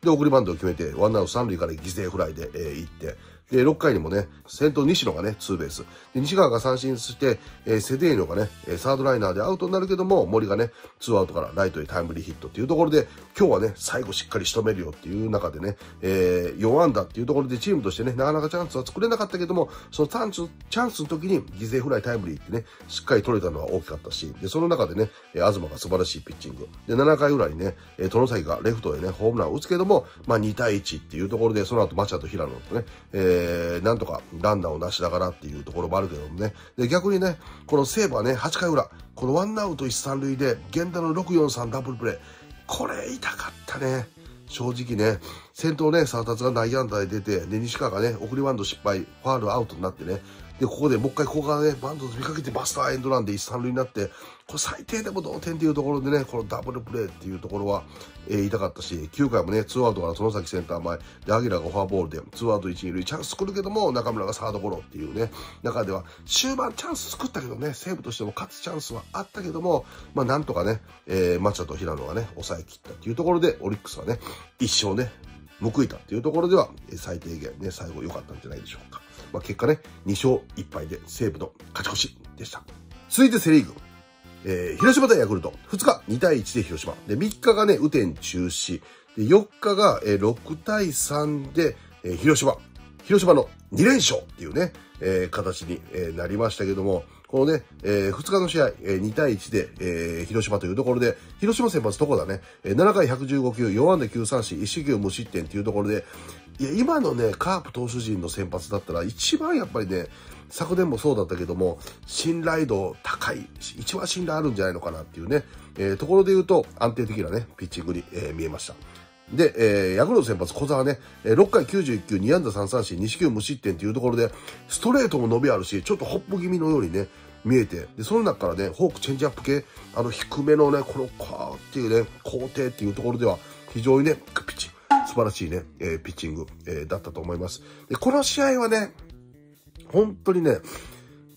で、送りバントを決めて、ワンアウト三塁から犠牲フライで、えー、行って、で、ろっかいにもね、先頭西野がね、ツーベース。で、西川が三振して、えー、セデーノがね、サードライナーでアウトになるけども、森がね、ツーアウトからライトへタイムリーヒットっていうところで、今日はね、最後しっかり仕留めるよっていう中でね、えー、よんあんだっていうところでチームとしてね、なかなかチャンスは作れなかったけども、そのチャンス、チャンスの時に犠牲フライタイムリーってね、しっかり取れたのは大きかったし、で、その中でね、東が素晴らしいピッチング。で、ななかいぐらいにね、外崎がレフトへね、ホームランを打つけども、まあにたいいちっていうところで、その後、マチャと平野とね、えーえー、なんとかランナーを出しながらっていうところもあるけどもね。で、逆にね、この西武はね、はちかいうら、このワンアウトいちさんるいで、源田のろくよんさんダブルプレー。これ痛かったね。正直ね、先頭ね、沢達が内野安打で出て、で、西川がね、送りバント失敗、ファールアウトになってね。で、ここでもう一回ここからね、バントを見かけてバスターエンドランでいちさんるいになって、これ最低でも同点っていうところでね、このダブルプレーっていうところは、えー、痛かったし、きゅうかいもね、ツーアウトからその先センター前、で、アギラがフォアボールで、ツーアウトいちにるい、チャンス作るけども、中村がサードゴロっていうね、中では、終盤チャンス作ったけどね、西武としても勝つチャンスはあったけども、まあなんとかね、えー、マチャと平野がね、抑え切ったっていうところで、オリックスはね、一勝ね、報いたっていうところでは、最低限ね、最後良かったんじゃないでしょうか。まあ結果ね、にしょういっぱいで西武の勝ち越しでした。続いてセリーグ。えー、広島対ヤクルト。ふつか、にたいいちで広島。で、みっかがね、雨天中止。で、よっかが、えー、ろくたいさんで、えー、広島。広島のにれんしょうっていうね、えー、形に、えー、なりましたけども、このね、えー、ふつかの試合、えー、にたいいちで、えー、広島というところで、広島先発とこだね、えー、ななかいひゃくじゅうごきゅう、よんあんだきゅうさんしん、いちしきゅう無失点っていうところで、いや、今のね、カープ投手陣の先発だったら、一番やっぱりね、昨年もそうだったけども、信頼度高い、一番信頼あるんじゃないのかなっていうね、えー、ところで言うと、安定的なね、ピッチングに、えー、見えました。で、えー、ヤクルト先発、小沢ね、ろっかいきゅうじゅういっきゅう、にあんださんさんしん、にしきゅう無失点というところで、ストレートも伸びあるし、ちょっとホップ気味のようにね、見えて、で、その中からね、フォークチェンジアップ系、あの、低めのね、この、カーっていうね、工程っていうところでは、非常にね、ピッチ、素晴らしいね、えー、ピッチング、えー、だったと思います。で、この試合はね、本当にね、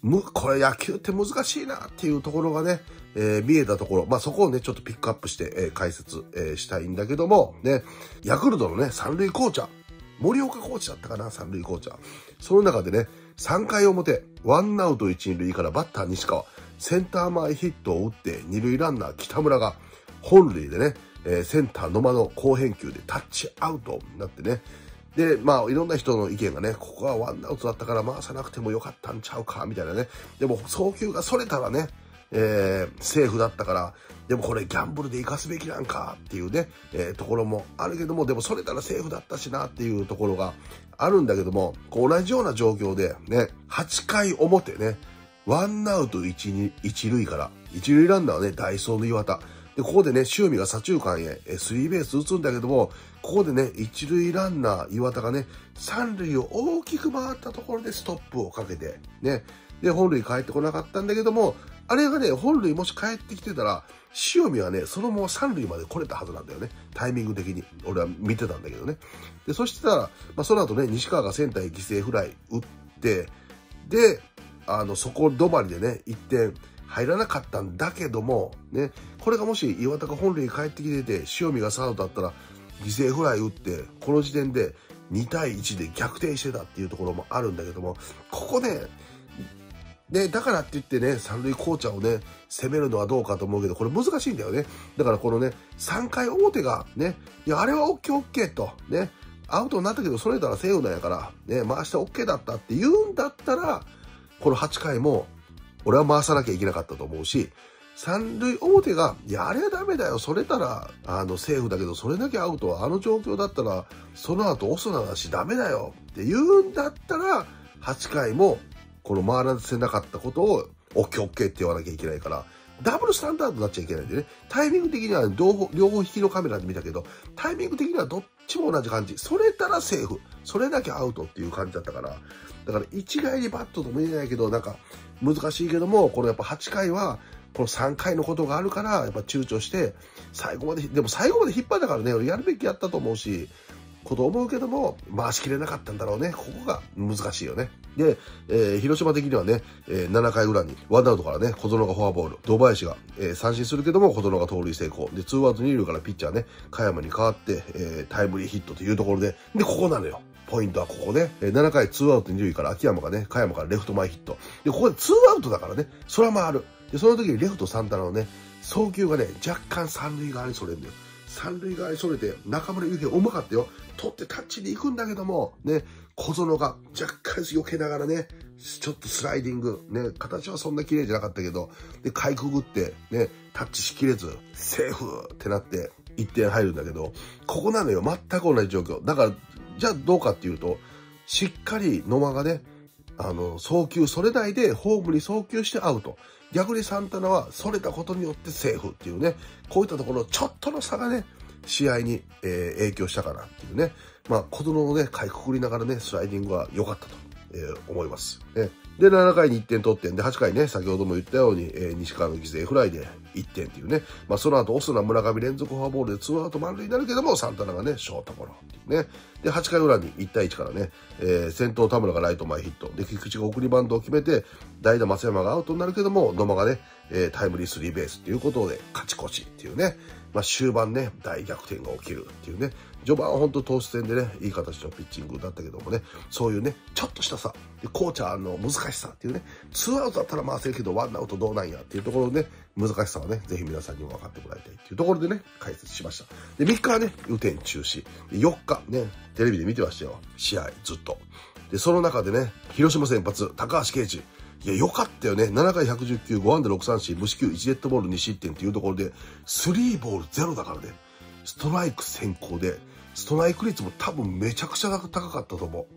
む、これ野球って難しいなっていうところがね、えー、見えたところ。まあ、そこをね、ちょっとピックアップして、えー、解説、えー、したいんだけども、ね、ヤクルトのね、三塁コーチャー。森岡コーチだったかな、三塁コーチャー。その中でね、さんかいおもて、ワンアウト一塁からバッター西川、センター前ヒットを打って、二塁ランナー北村が、本塁でね、えー、センター野間の好返球でタッチアウトになってね、で、まあ、いろんな人の意見がね、ここはワンアウトだったから回さなくてもよかったんちゃうか、みたいなね。でも、送球がそれたらね、えー、セーフだったから、でもこれギャンブルで生かすべきなんかっていうね、えー、ところもあるけども、でもそれたらセーフだったしなっていうところがあるんだけども、同じような状況でね、はちかいおもてね、ワンアウトいち、に、いちるいから、いちるいランナーはね、ダイソーの岩田。で、ここでね、塩見が左中間へスリーベース打つんだけども、ここでね、一塁ランナー岩田がね、三塁を大きく回ったところでストップをかけて、ね。で、本塁帰ってこなかったんだけども、あれがね、本塁もし帰ってきてたら、塩見はね、そのまま三塁まで来れたはずなんだよね。タイミング的に。俺は見てたんだけどね。で、そしたら、まあ、その後ね、西川がセンターへ犠牲フライ打って、で、あの、そこ止まりでね、いってん、入らなかったんだけども、ね、これがもし岩田が本塁に帰ってきてて、塩見がサードだったら、犠牲フライ打って、この時点でにたいいちで逆転してたっていうところもあるんだけども、ここね、で、だからって言ってね、三塁コーチャーをね、攻めるのはどうかと思うけど、これ難しいんだよね。だからこのね、さんかいおもてがね、いや、あれはオッケーオッケーと、ね、アウトになったけどそれたらセーフなんやから、ね、回して OK だったって言うんだったら、このはちかいも俺は回さなきゃいけなかったと思うし、三塁表が、いや、あれはダメだよ。それたら、あの、セーフだけど、それだけアウトは、あの状況だったら、その後オスナだし、ダメだよって言うんだったら、はちかいも、この回らせなかったことを、オッケーオッケーって言わなきゃいけないから、ダブルスタンダードになっちゃいけないんでね。タイミング的には両方、両方引きのカメラで見たけど、タイミング的にはどっちも同じ感じ。それたらセーフ。それだけアウトっていう感じだったから、だから一概にバットとも言えないけど、なんか、難しいけども、このやっぱはちかいは、このさんかいのことがあるから、やっぱ躊躇して、最後まで、でも最後まで引っ張ったからね、俺やるべきやったと思うし、こと思うけども、回しきれなかったんだろうね。ここが難しいよね。で、えー、広島的にはね、えー、ななかい裏に、ワンアウトからね、小園がフォアボール、堂林が、えー、三振するけども、小園が盗塁成功。で、ツーアウトに塁からピッチャーね、嘉山に代わって、えー、タイムリーヒットというところで、で、ここなのよ。ポイントはここね。ななかいツーアウトに塁から秋山がね、嘉山からレフト前ヒット。で、ここでツーアウトだからね、それは回る。で、その時にレフトサンタナのね、送球がね、若干三塁側にそれるんだよ。三塁側にそれて、中村悠平うまかったよ。取ってタッチに行くんだけども、ね、小園が若干避けながらね、ちょっとスライディング、ね、形はそんな綺麗じゃなかったけど、で、かいくぐって、ね、タッチしきれず、セーフってなって、いってん入るんだけど、ここなのよ、全く同じ状況。だから、じゃあどうかっていうと、しっかり野間がね、あの、送球それないで、ホームに送球してアウト。逆にサンタナは、それたことによってセーフっていうね、こういったところ、ちょっとの差がね、試合に、えー、影響したかなっていうね、まあ、子供のね、かいくくりながらね、スライディングは良かったと、えー、思います、ね。で、ななかいにいってん取ってんで、はちかいね、先ほども言ったように、えー、西川の犠牲フライでいってんっていうね、まあ、その後、オスナ村上連続フォアボールでツーアウト満塁になるけども、サンタナがね、ショートゴロっていうね、で、はちかい裏にいちたいいちからね、えー、先頭田村がライト前ヒット。で、菊池が送りバントを決めて、代打松山がアウトになるけども、野間がね、えー、タイムリースリーベースっていうことで、勝ち越しっていうね、まあ、終盤ね、大逆転が起きるっていうね、序盤は本当投手戦でね、いい形のピッチングだったけどもね、そういうね、ちょっとしたさ、でコーチャーの難しさっていうね、ツーアウトだったら回せるけど、ワンアウトどうなんやっていうところでね、難しさはね、ぜひ皆さんにも分かってもらいたいっていうところでね、解説しました。で、みっかはね、雨天中止。で、よっかね、テレビで見てましたよ、試合ずっと。で、その中でね、広島先発、高橋奎二。いや、よかったよね。ななかいひゃくじゅっきゅう、ご安打ろく三振、無四球いちデッドボールに失点っていうところで、スリーボールゼロだからね、ストライク先行で、ストライク率も多分めちゃくちゃ高かったと思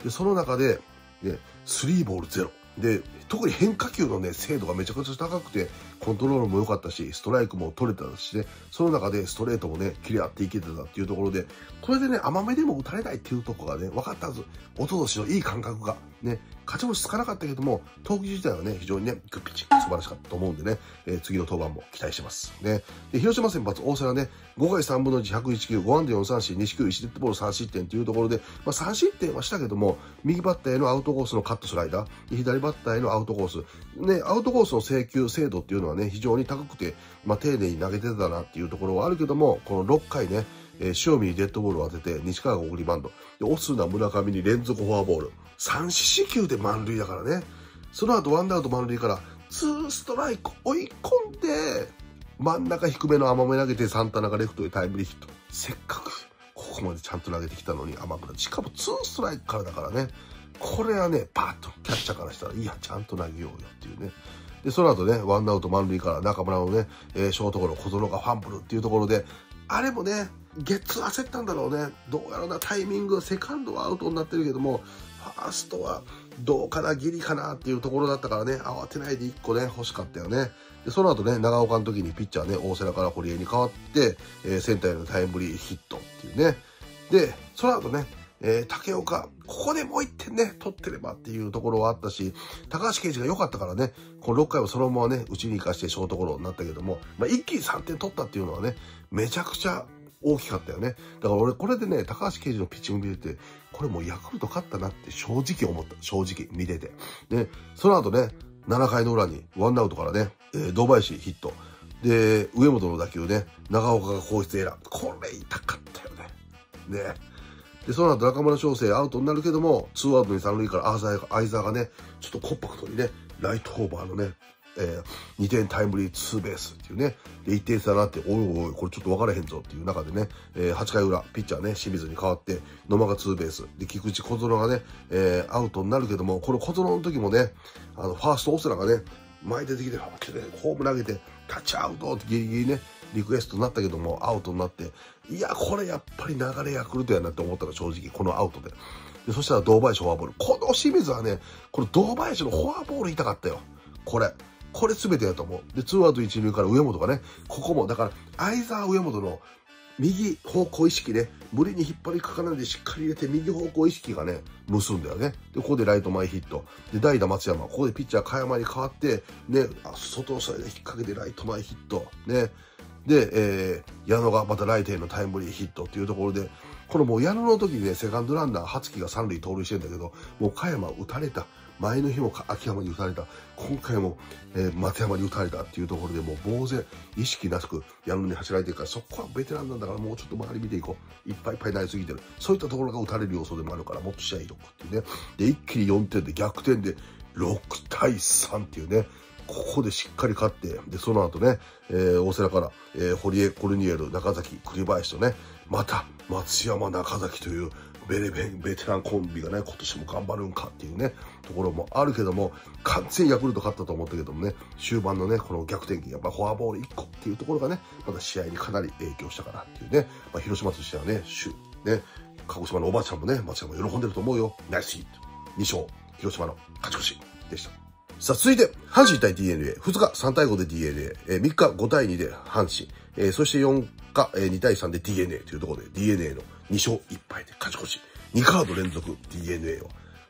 う。で、その中で、ね、スリーボールゼロ。で、特に変化球のね、精度がめちゃくちゃ高くて、コントロールも良かったし、ストライクも取れたしね、その中でストレートもね、切れ合っていけてたっていうところで、これでね、甘めでも打たれないっていうところがね、分かったはず。おととしのいい感覚が、ね、勝ち星つかなかったけども、投球自体はね、非常にね、グッピッチ、素晴らしかったと思うんでね、えー、次の登板も期待してます。ね。で、広島先発、大瀬良ね、ごかいさんぶんのいち、ひゃくいち球、ご安打よん三振、に四球、いちデッドボールさん失点というところで、まあさん失点はしたけども、右バッターへのアウトコースのカットスライダー、左バッターへのアウトコース、ね、アウトコースの制球、精度っていうのは、ね、非常に高くて、まあ、丁寧に投げてたなっていうところはあるけども、このろっかいね、えー、塩見にデッドボールを当てて、西川が送りバント、でオスナ村上に連続フォアボール、さん四球で満塁だからね、その後ワンアウト満塁からツーストライク追い込んで、真ん中低めの甘め投げて、サンタナがレフトでタイムリーヒット。せっかくここまでちゃんと投げてきたのに甘くなって、しかもツーストライクからだからね、これはね、パーッとキャッチャーからしたら、いや、ちゃんと投げようよっていうね。で、その後ね、ワンアウト満塁から中村のね、えー、ショートゴロ、小園がファンブルっていうところで、あれもね、ゲッツー焦ったんだろうね。どうやらな、タイミング、セカンドはアウトになってるけども、ファーストはどうかな、ギリかなっていうところだったからね、慌てないでいっこね、欲しかったよね。で、その後ね、長岡の時にピッチャーね、大瀬良から堀江に代わって、えー、センターへのタイムリーヒットっていうね。で、その後ね、えー、竹岡、ここでもういってんね、取ってればっていうところはあったし、高橋奎二が良かったからね、このろっかいはそのままね、打ちに生かしてショートゴロになったけども、まあ、一気にさんてん取ったっていうのはね、めちゃくちゃ大きかったよね。だから俺、これでね、高橋奎二のピッチング見てて、これもうヤクルト勝ったなって正直思った。正直、見てて。で、その後ね、ななかいの裏に、ワンアウトからね、えー、堂林ヒット。で、上本の打球ね、長岡が後室エラー。これ痛かったよね。ね。で、その後中村翔成アウトになるけども、ツーアウトに三塁からアーザー、アイザーがね、ちょっとコンパクトにね、ライトオーバーのね、えー、にてんタイムリーツーベースっていうね、でいってん差になって、おいおい、これちょっと分からへんぞっていう中でね、えー、はちかい裏、ピッチャーね、清水に代わって、野間がツーベース、で、菊池小園がね、えー、アウトになるけども、この小園の時もね、あのファーストオセラがね、前出てきて、ホーム投げて、タッチアウトってギリギリね、リクエストになったけども、アウトになって、いや、これやっぱり流れヤクルトやなって思ったら正直、このアウトで。でそしたら堂林フォアボール。この清水はね、この堂林のフォアボール痛かったよ。これ。これ全てやと思う。で、ツーアウト一塁から上本がね、ここも、だから、相澤上本の右方向意識ね、無理に引っ張りかからないでしっかり入れて、右方向意識がね、結んだよね。で、ここでライト前ヒット。で、代打松山。ここでピッチャー茅山に代わって、ね、外のサイド引っ掛けてライト前ヒット。ね。で、えー、矢野がまたライトへのタイムリーヒットっていうところで、このもう矢野の時で、ね、セカンドランナー、初期が三塁盗塁してんだけど、もう加山打たれた。前の日も秋山に打たれた。今回も、えー、松山に打たれたっていうところで、もう呆然、意識なく矢野に走られてるから、そこはベテランなんだから、もうちょっと周り見ていこう。いっぱいいっぱいになりすぎてる。そういったところが打たれる要素でもあるから、もっと試合力っていうね。で、一気によんてんで逆転でろくたいさんっていうね。ここでしっかり勝って、で、その後ね、えー、大瀬良から、えー、堀江、コルニエル、中崎、栗林とね、また、松山、中崎という、ベレベン、ベテランコンビがね、今年も頑張るんかっていうね、ところもあるけども、完全ヤクルト勝ったと思ったけどもね、終盤のね、この逆転劇、やっぱフォアボールいっこっていうところがね、また試合にかなり影響したかなっていうね、まあ、広島としてはね、シュね、鹿児島のおばあちゃんもね、松山喜んでると思うよ。ナイスヒット。にしょう、広島の勝ち越しでした。さあ、続いて、阪神対 DeNA。ふつかさんたいごで DeNA。みっかごたいにで阪神。そしてよっかにたいさんで DeNA というところで DeNA のにしょういっぱいで勝ち越し。にカード連続 DeNA を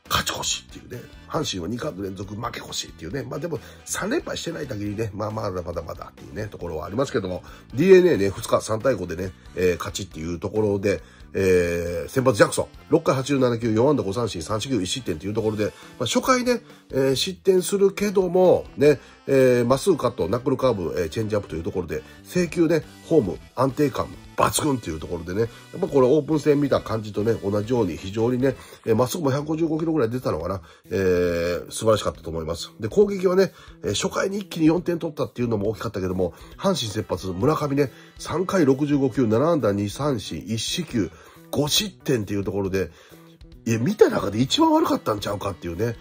勝ち越しっていうね。阪神はにカード連続負け越しっていうね。まあでもさんれんぱいしてない限りね、まあまあまだまだっていうね、ところはありますけども、DeNA ね、ふつかさんたいごでね、えー、勝ちっていうところで、えー、先発ジャクソン、ろっかいはちじゅうななきゅう、よんあんだごさんしん、さんしきゅういっしってんというところで、まあ、初回ね、えー、失点するけども、ね、えー、まっすぐカット、ナックルカーブ、えー、チェンジアップというところで、制球ね、フォーム、安定感、抜群というところでね、やっぱこれオープン戦見た感じとね、同じように非常にね、えー、まっすぐもひゃくごじゅうごキロぐらい出たのかな、えー、素晴らしかったと思います。で、攻撃はね、えー、初回に一気によんてん取ったっていうのも大きかったけども、阪神先発、村上ね、さんかいろくじゅうごきゅう、ななあんだにさんしん、いっしきゅう、ごしってんっていうところで、いや、見た中で一番悪かったんちゃうかっていうね。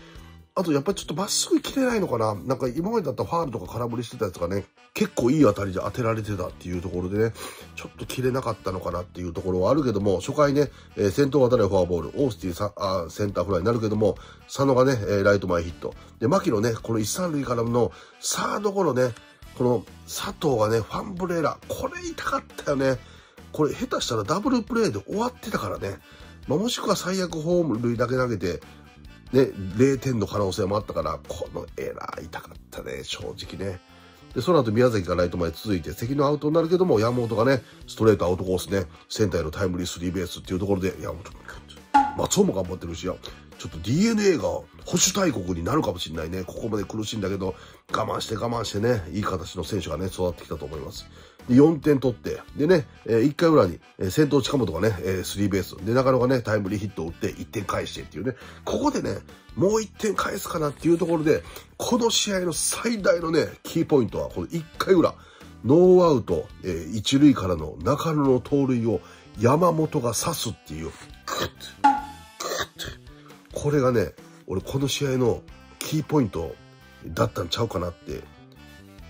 あと、やっぱりちょっとまっすぐ来てないのかな。なんか今までだったらファールとか空振りしてたやつがね、結構いい当たりで当てられてたっていうところでね、ちょっと切れなかったのかなっていうところはあるけども、初回ね、えー、先頭当たりフォアボール、オースティンあセンターフライになるけども、佐野がね、えー、ライト前ヒット。で、牧野ね、この一三塁からのサードゴロね、この佐藤がね、ファンブレーラー、これ痛かったよね。これ下手したらダブルプレーで終わってたからね。まあ、もしくは最悪ホーム塁だけ投げて、ね、れいてんの可能性もあったから、このエラー痛かったね、正直ね。で、その後宮崎がライト前続いて、関のアウトになるけども、山本がね、ストレートアウトコースね、センターへのタイムリースリーベースっていうところで、山本、松尾も頑張ってるし、ちょっと DeNA が保守大国になるかもしれないね。ここまで苦しいんだけど、我慢して我慢してね、いい形の選手がね、育ってきたと思います。で、よんてん取って、でね、いっかい裏に、先頭近本がね、スリーベース。で、中野がね、タイムリーヒットを打っていってん返してっていうね、ここでね、もういってん返すかなっていうところで、この試合の最大のね、キーポイントは、このいっかい裏、ノーアウト、一塁からの中野の盗塁を山本が刺すっていう、クッこれがね、俺この試合のキーポイントだったんちゃうかなって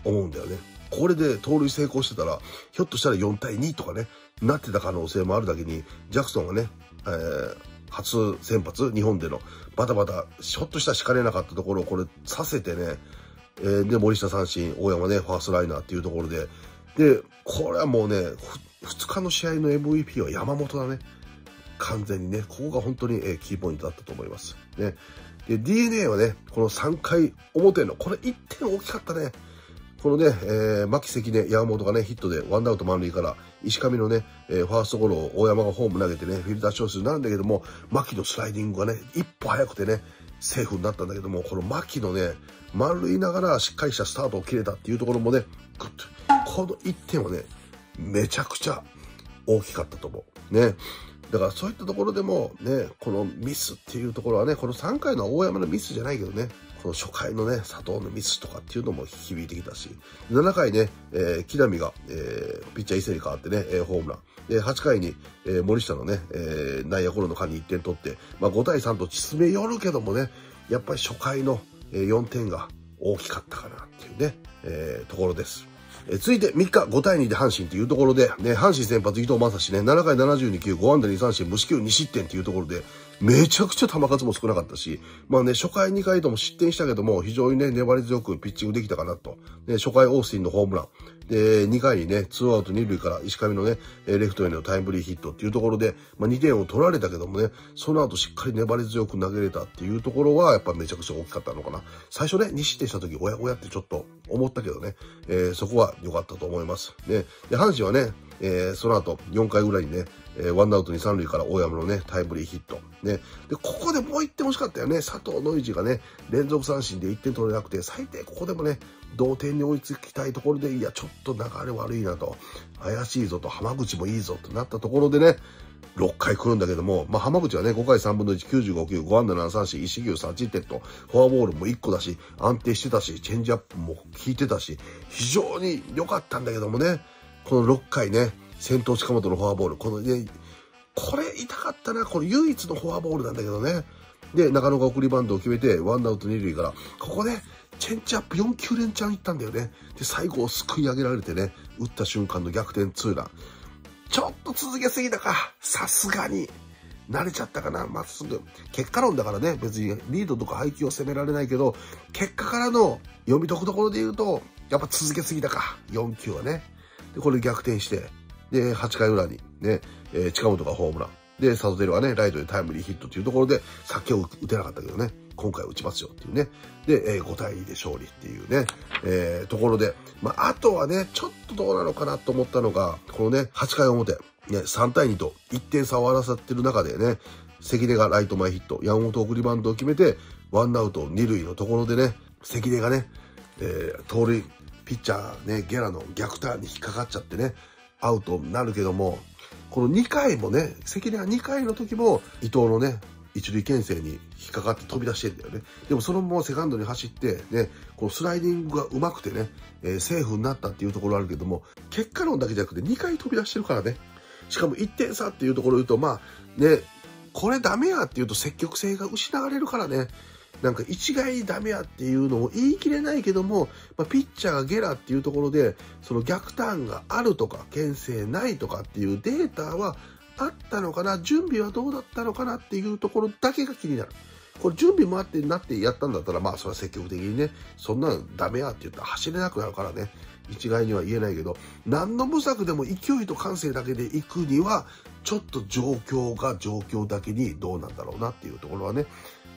思うんだよね。これで盗塁成功してたら、ひょっとしたらよんたいにとかね、なってた可能性もあるだけに、ジャクソンがね、えー、初先発、日本でのバタバタ、ひょっとしたらしかれなかったところをこれさせてね、えー、で、森下三振、大山ね、ファーストライナーっていうところで、で、これはもうね、ふつかの試合の エムブイピー は山本だね。完全にね、ここが本当に、えー、キーポイントだったと思います。ね。で、DeNA はね、このさんかいおもての、これいってん大きかったね。このね、えー、牧関ね、山本がね、ヒットでワンアウト満塁から、石上のね、えー、ファーストゴロを大山がホーム投げてね、フィルター消失になるんだけども、牧のスライディングがね、一歩早くてね、セーフになったんだけども、この牧のね、満塁ながらしっかりしたスタートを切れたっていうところもね、グッと。このいってんはね、めちゃくちゃ大きかったと思う。ね。だからそういったところでもね、このミスっていうところはね、このさんかいの大山のミスじゃないけどね、この初回のね、佐藤のミスとかっていうのも響いてきたし、ななかいね、えー、木浪が、えー、ピッチャー伊勢に変わってね、えー、ホームラン。で、はちかいに、えー、森下のね、えー、内野ゴロの間にいってん取って、まあ、ごたいさんと縮め寄るけどもね、やっぱり初回のよんてんが大きかったかなっていうね、えー、ところです。えー、続いてみっかごたいにで阪神というところで、ね、阪神先発伊藤将司ね、ななかいななじゅうにきゅう、ごあんだにさんしん、無四球にしってんというところで、めちゃくちゃ球数も少なかったし、まあね、初回にかいとも失点したけども、非常にね、粘り強くピッチングできたかなと。で、初回オースティンのホームラン。で、にかいにね、ツーアウトにるいから石上のね、レフトへのタイムリーヒットっていうところで、まあにてんを取られたけどもね、その後しっかり粘り強く投げれたっていうところは、やっぱめちゃくちゃ大きかったのかな。最初ね、にしってんした時、おやおやってちょっと思ったけどね、えー、そこは良かったと思います。ね、で、阪神はね、えー、その後よんかいぐらいにね、えー、ワンアウトにさんるいから大山のね、タイムリーヒット。ね。で、ここでもういってん欲しかったよね。佐藤ノイジがね、連続三振でいってん取れなくて、最低ここでもね、同点に追いつきたいところで、いや、ちょっと流れ悪いなと、怪しいぞと、浜口もいいぞとなったところでね、ろっかい来るんだけども、まあ、浜口はね、ごかいさんぶんのいち、きゅうじゅうごきゅう、ごあんだななさんしん、いちしきゅうさんじってんと、フォアボールもいっこだし、安定してたし、チェンジアップも効いてたし、非常に良かったんだけどもね、このろっかいね、先頭近本のフォアボール、このね、これ痛かったな、これ唯一のフォアボールなんだけどね。で、中野が送りバントを決めて、ワンアウト二塁から、ここね、チェンジアップよんきゅう連チャンいったんだよね。で、最後をすくい上げられてね、打った瞬間の逆転ツーラン。ちょっと続けすぎたか、さすがに。慣れちゃったかな、まっすぐ。結果論だからね、別にリードとか配球を攻められないけど、結果からの読み解くところで言うと、やっぱ続けすぎたか、よんきゅうはね。で、これ逆転して、で、はちかい裏にね、えー、近本がホームラン。で、サトテルはね、ライトでタイムリーヒットっていうところで、さっきは打てなかったけどね、今回打ちますよっていうね。で、えー、ごたいにで勝利っていうね、えー、ところで、まあ、あとはね、ちょっとどうなのかなと思ったのが、このね、はちかい表、ね、さんたいにといってんさを争ってる中でね、関根がライト前ヒット、山本送りバントを決めて、ワンアウト二塁のところでね、関根がね、えー、盗塁、ピッチャーね、ゲラの逆ターンに引っかかっちゃってね、アウトになるけども、このにかいもね、関根がにかいの時も伊藤のね、一塁牽制に引っかかって飛び出してんだよね。でもそのままセカンドに走って、ね、このスライディングがうまくてね、えー、セーフになったっていうところあるけども、結果論だけじゃなくてにかい飛び出してるからね。しかもいってんさっていうところを言うと、まあね、これダメやっていうと積極性が失われるからね。なんか一概ダメやっていうのを言い切れないけども、まあ、ピッチャーがゲラっていうところで、その逆ターンがあるとか、牽制ないとかっていうデータはあったのかな、準備はどうだったのかなっていうところだけが気になる。これ準備もあってなってやったんだったら、まあそれは積極的にね、そんなのダメやって言ったら走れなくなるからね、一概には言えないけど、何の無策でも勢いと感性だけで行くには、ちょっと状況が状況だけにどうなんだろうなっていうところはね、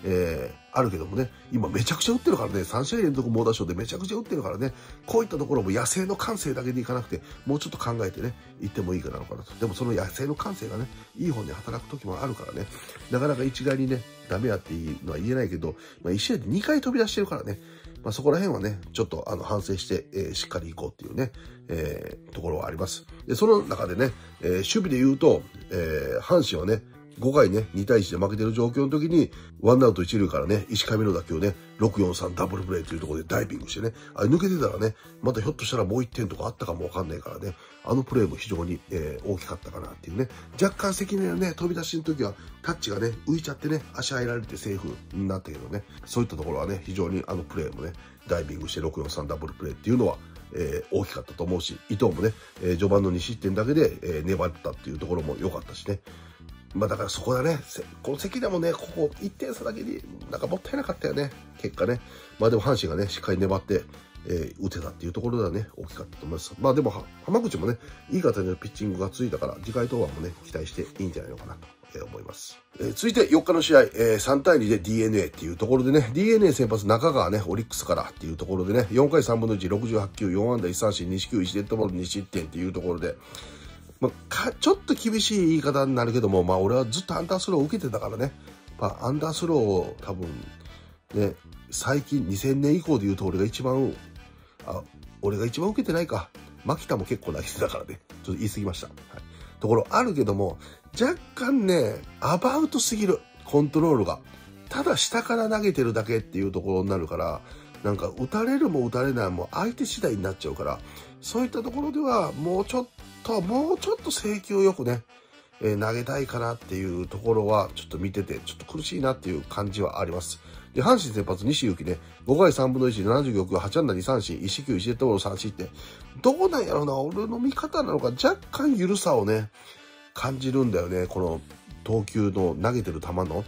えー、あるけどもね、今めちゃくちゃ打ってるからね、さんしあい連続猛打賞でめちゃくちゃ打ってるからね、こういったところも野生の感性だけでいかなくて、もうちょっと考えてね、いってもいいかなのかなと。でもその野生の感性がね、いい方に働く時もあるからね、なかなか一概にね、ダメやっていうのは言えないけど、まあ、いちしあいでにかい飛び出してるからね、まあ、そこら辺はね、ちょっとあの反省して、えー、しっかりいこうっていうね、えー、ところはあります。で、その中でね、えー、守備で言うと、えー、阪神はね、ごかいね、にたいいちで負けてる状況の時に、ワンアウト一塁からね、石上の打球をね、ろくよんさんダブルプレーというところでダイビングしてね、あれ抜けてたらね、またひょっとしたらもういってんとかあったかもわかんないからね、あのプレーも非常に、えー、大きかったかなっていうね、若干関根のね、飛び出しの時はタッチがね、浮いちゃってね、足入られてセーフになったけどね、そういったところはね、非常にあのプレーもね、ダイビングしてろくよんさんダブルプレーっていうのは、えー、大きかったと思うし、伊藤もね、えー、序盤のにしってんだけで、えー、粘ったっていうところも良かったしね、まあだからそこだね。この関根もね、ここいってんさだけになんかもったいなかったよね。結果ね。まあでも阪神がね、しっかり粘って、えー、打てたっていうところではね、大きかったと思います。まあでも、浜口もね、いい形のピッチングがついたから、次回登板もね、期待していいんじゃないのかなと。思います。えー、続いてよっかの試合、えー、さんたいにで DeNA っていうところでね、DeNA 先発中川ね、オリックスからっていうところでね、よんかいさんぶんのいち、ろくじゅうはちきゅう、よんあんだいちさんしん、にしきゅう、いちてんともにしってんっていうところで、まあ、ちょっと厳しい言い方になるけども、まあ俺はずっとアンダースローを受けてたからね、まあ、アンダースローを多分、ね、最近にせんねん以降で言うと俺が一番、あ、俺が一番受けてないか。牧田も結構投げてたからね、ちょっと言い過ぎました。はい、ところあるけども、若干ね、アバウトすぎる、コントロールが。ただ下から投げてるだけっていうところになるから、なんか打たれるも打たれないも相手次第になっちゃうから、そういったところではもうちょっと、もうちょっと制球よくね、えー、投げたいかなっていうところは、ちょっと見てて、ちょっと苦しいなっていう感じはあります。で、阪神先発、西勇輝ね、ごかいさんぶんのいち、ななじゅうろく、はちあんだにさんしん、いちきゅういちでとうろさんしんって、どうなんやろうな、俺の見方なのか、若干緩さをね、感じるんだよね、この投球の投げてる球の。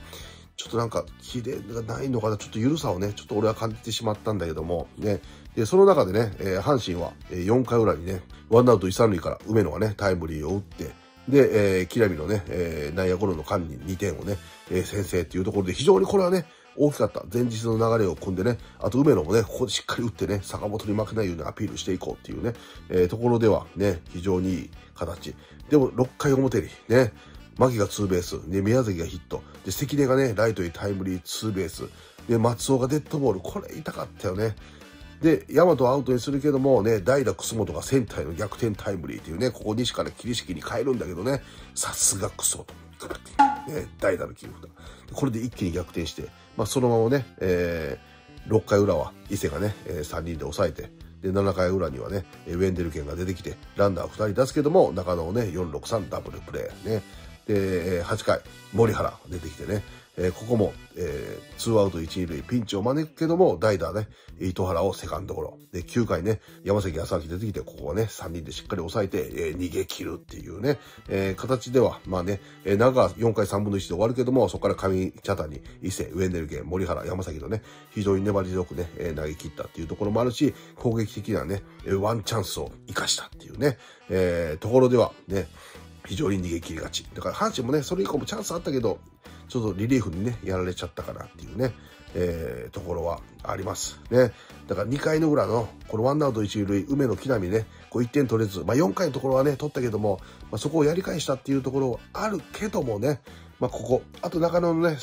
ちょっとなんか、キレがないのかな、ちょっと緩さをね、ちょっと俺は感じてしまったんだけども、ね。で、その中でね、えー、阪神はよんかいうらにね、ワンアウトいち、さんるいから梅野がね、タイムリーを打って、で、えー、木浪のね、えー、内野ゴロの間ににてんをね、えー、先制っていうところで、非常にこれはね、大きかった。前日の流れを組んでね、あと梅野もね、ここでしっかり打ってね、坂本に負けないようにアピールしていこうっていうね、えー、ところではね、非常にいい形。でも、ろっかいおもてにね、牧がツーベース、ね、宮崎がヒット、で、関根がね、ライトにタイムリーツーベース、で、松尾がデッドボール、これ痛かったよね。で、大和をアウトにするけどもね、代打楠本がセンターへの逆転タイムリーっていうね、ここ西から桐敷に変えるんだけどね、さすが楠本。ね、代打の切り札。これで一気に逆転して、まあ、そのままね、えー、ろっかいうらは伊勢がね、えー、さんにんで抑えて、で、ななかいうらにはね、ウェンデルケンが出てきて、ランナーふたり出すけども、中野をね、よんろくさんダブルプレーね。で、はっかい、森原が出てきてね、えー、ここも、えー、ツーアウトいち、にるい、ピンチを招くけども、代打ね、糸原をセカンドゴロ。で、きゅうかいね、山崎康明出てきて、ここはね、さんにんでしっかり抑えて、えー、逃げ切るっていうね、えー、形では、まあね、えー、中はよんかいさんぶんのいちで終わるけども、そこから上茶谷、伊勢、ウェンデルゲン、森原、山崎のね、非常に粘り強くね、えー、投げ切ったっていうところもあるし、攻撃的なね、ワンチャンスを生かしたっていうね、えー、ところではね、非常に逃げ切りがち。だから阪神もね、それ以降もチャンスあったけど、ちょっとリリーフにね、やられちゃったかなっていうね、えー、ところはあります。ね。だからにかいのうらの、このワンアウトいち、にるい、梅野木浪ね、こういってん取れず、まあよんかいのところはね、取ったけども、まあ、そこをやり返したっていうところはあるけどもね、まあここ、あと中野のね、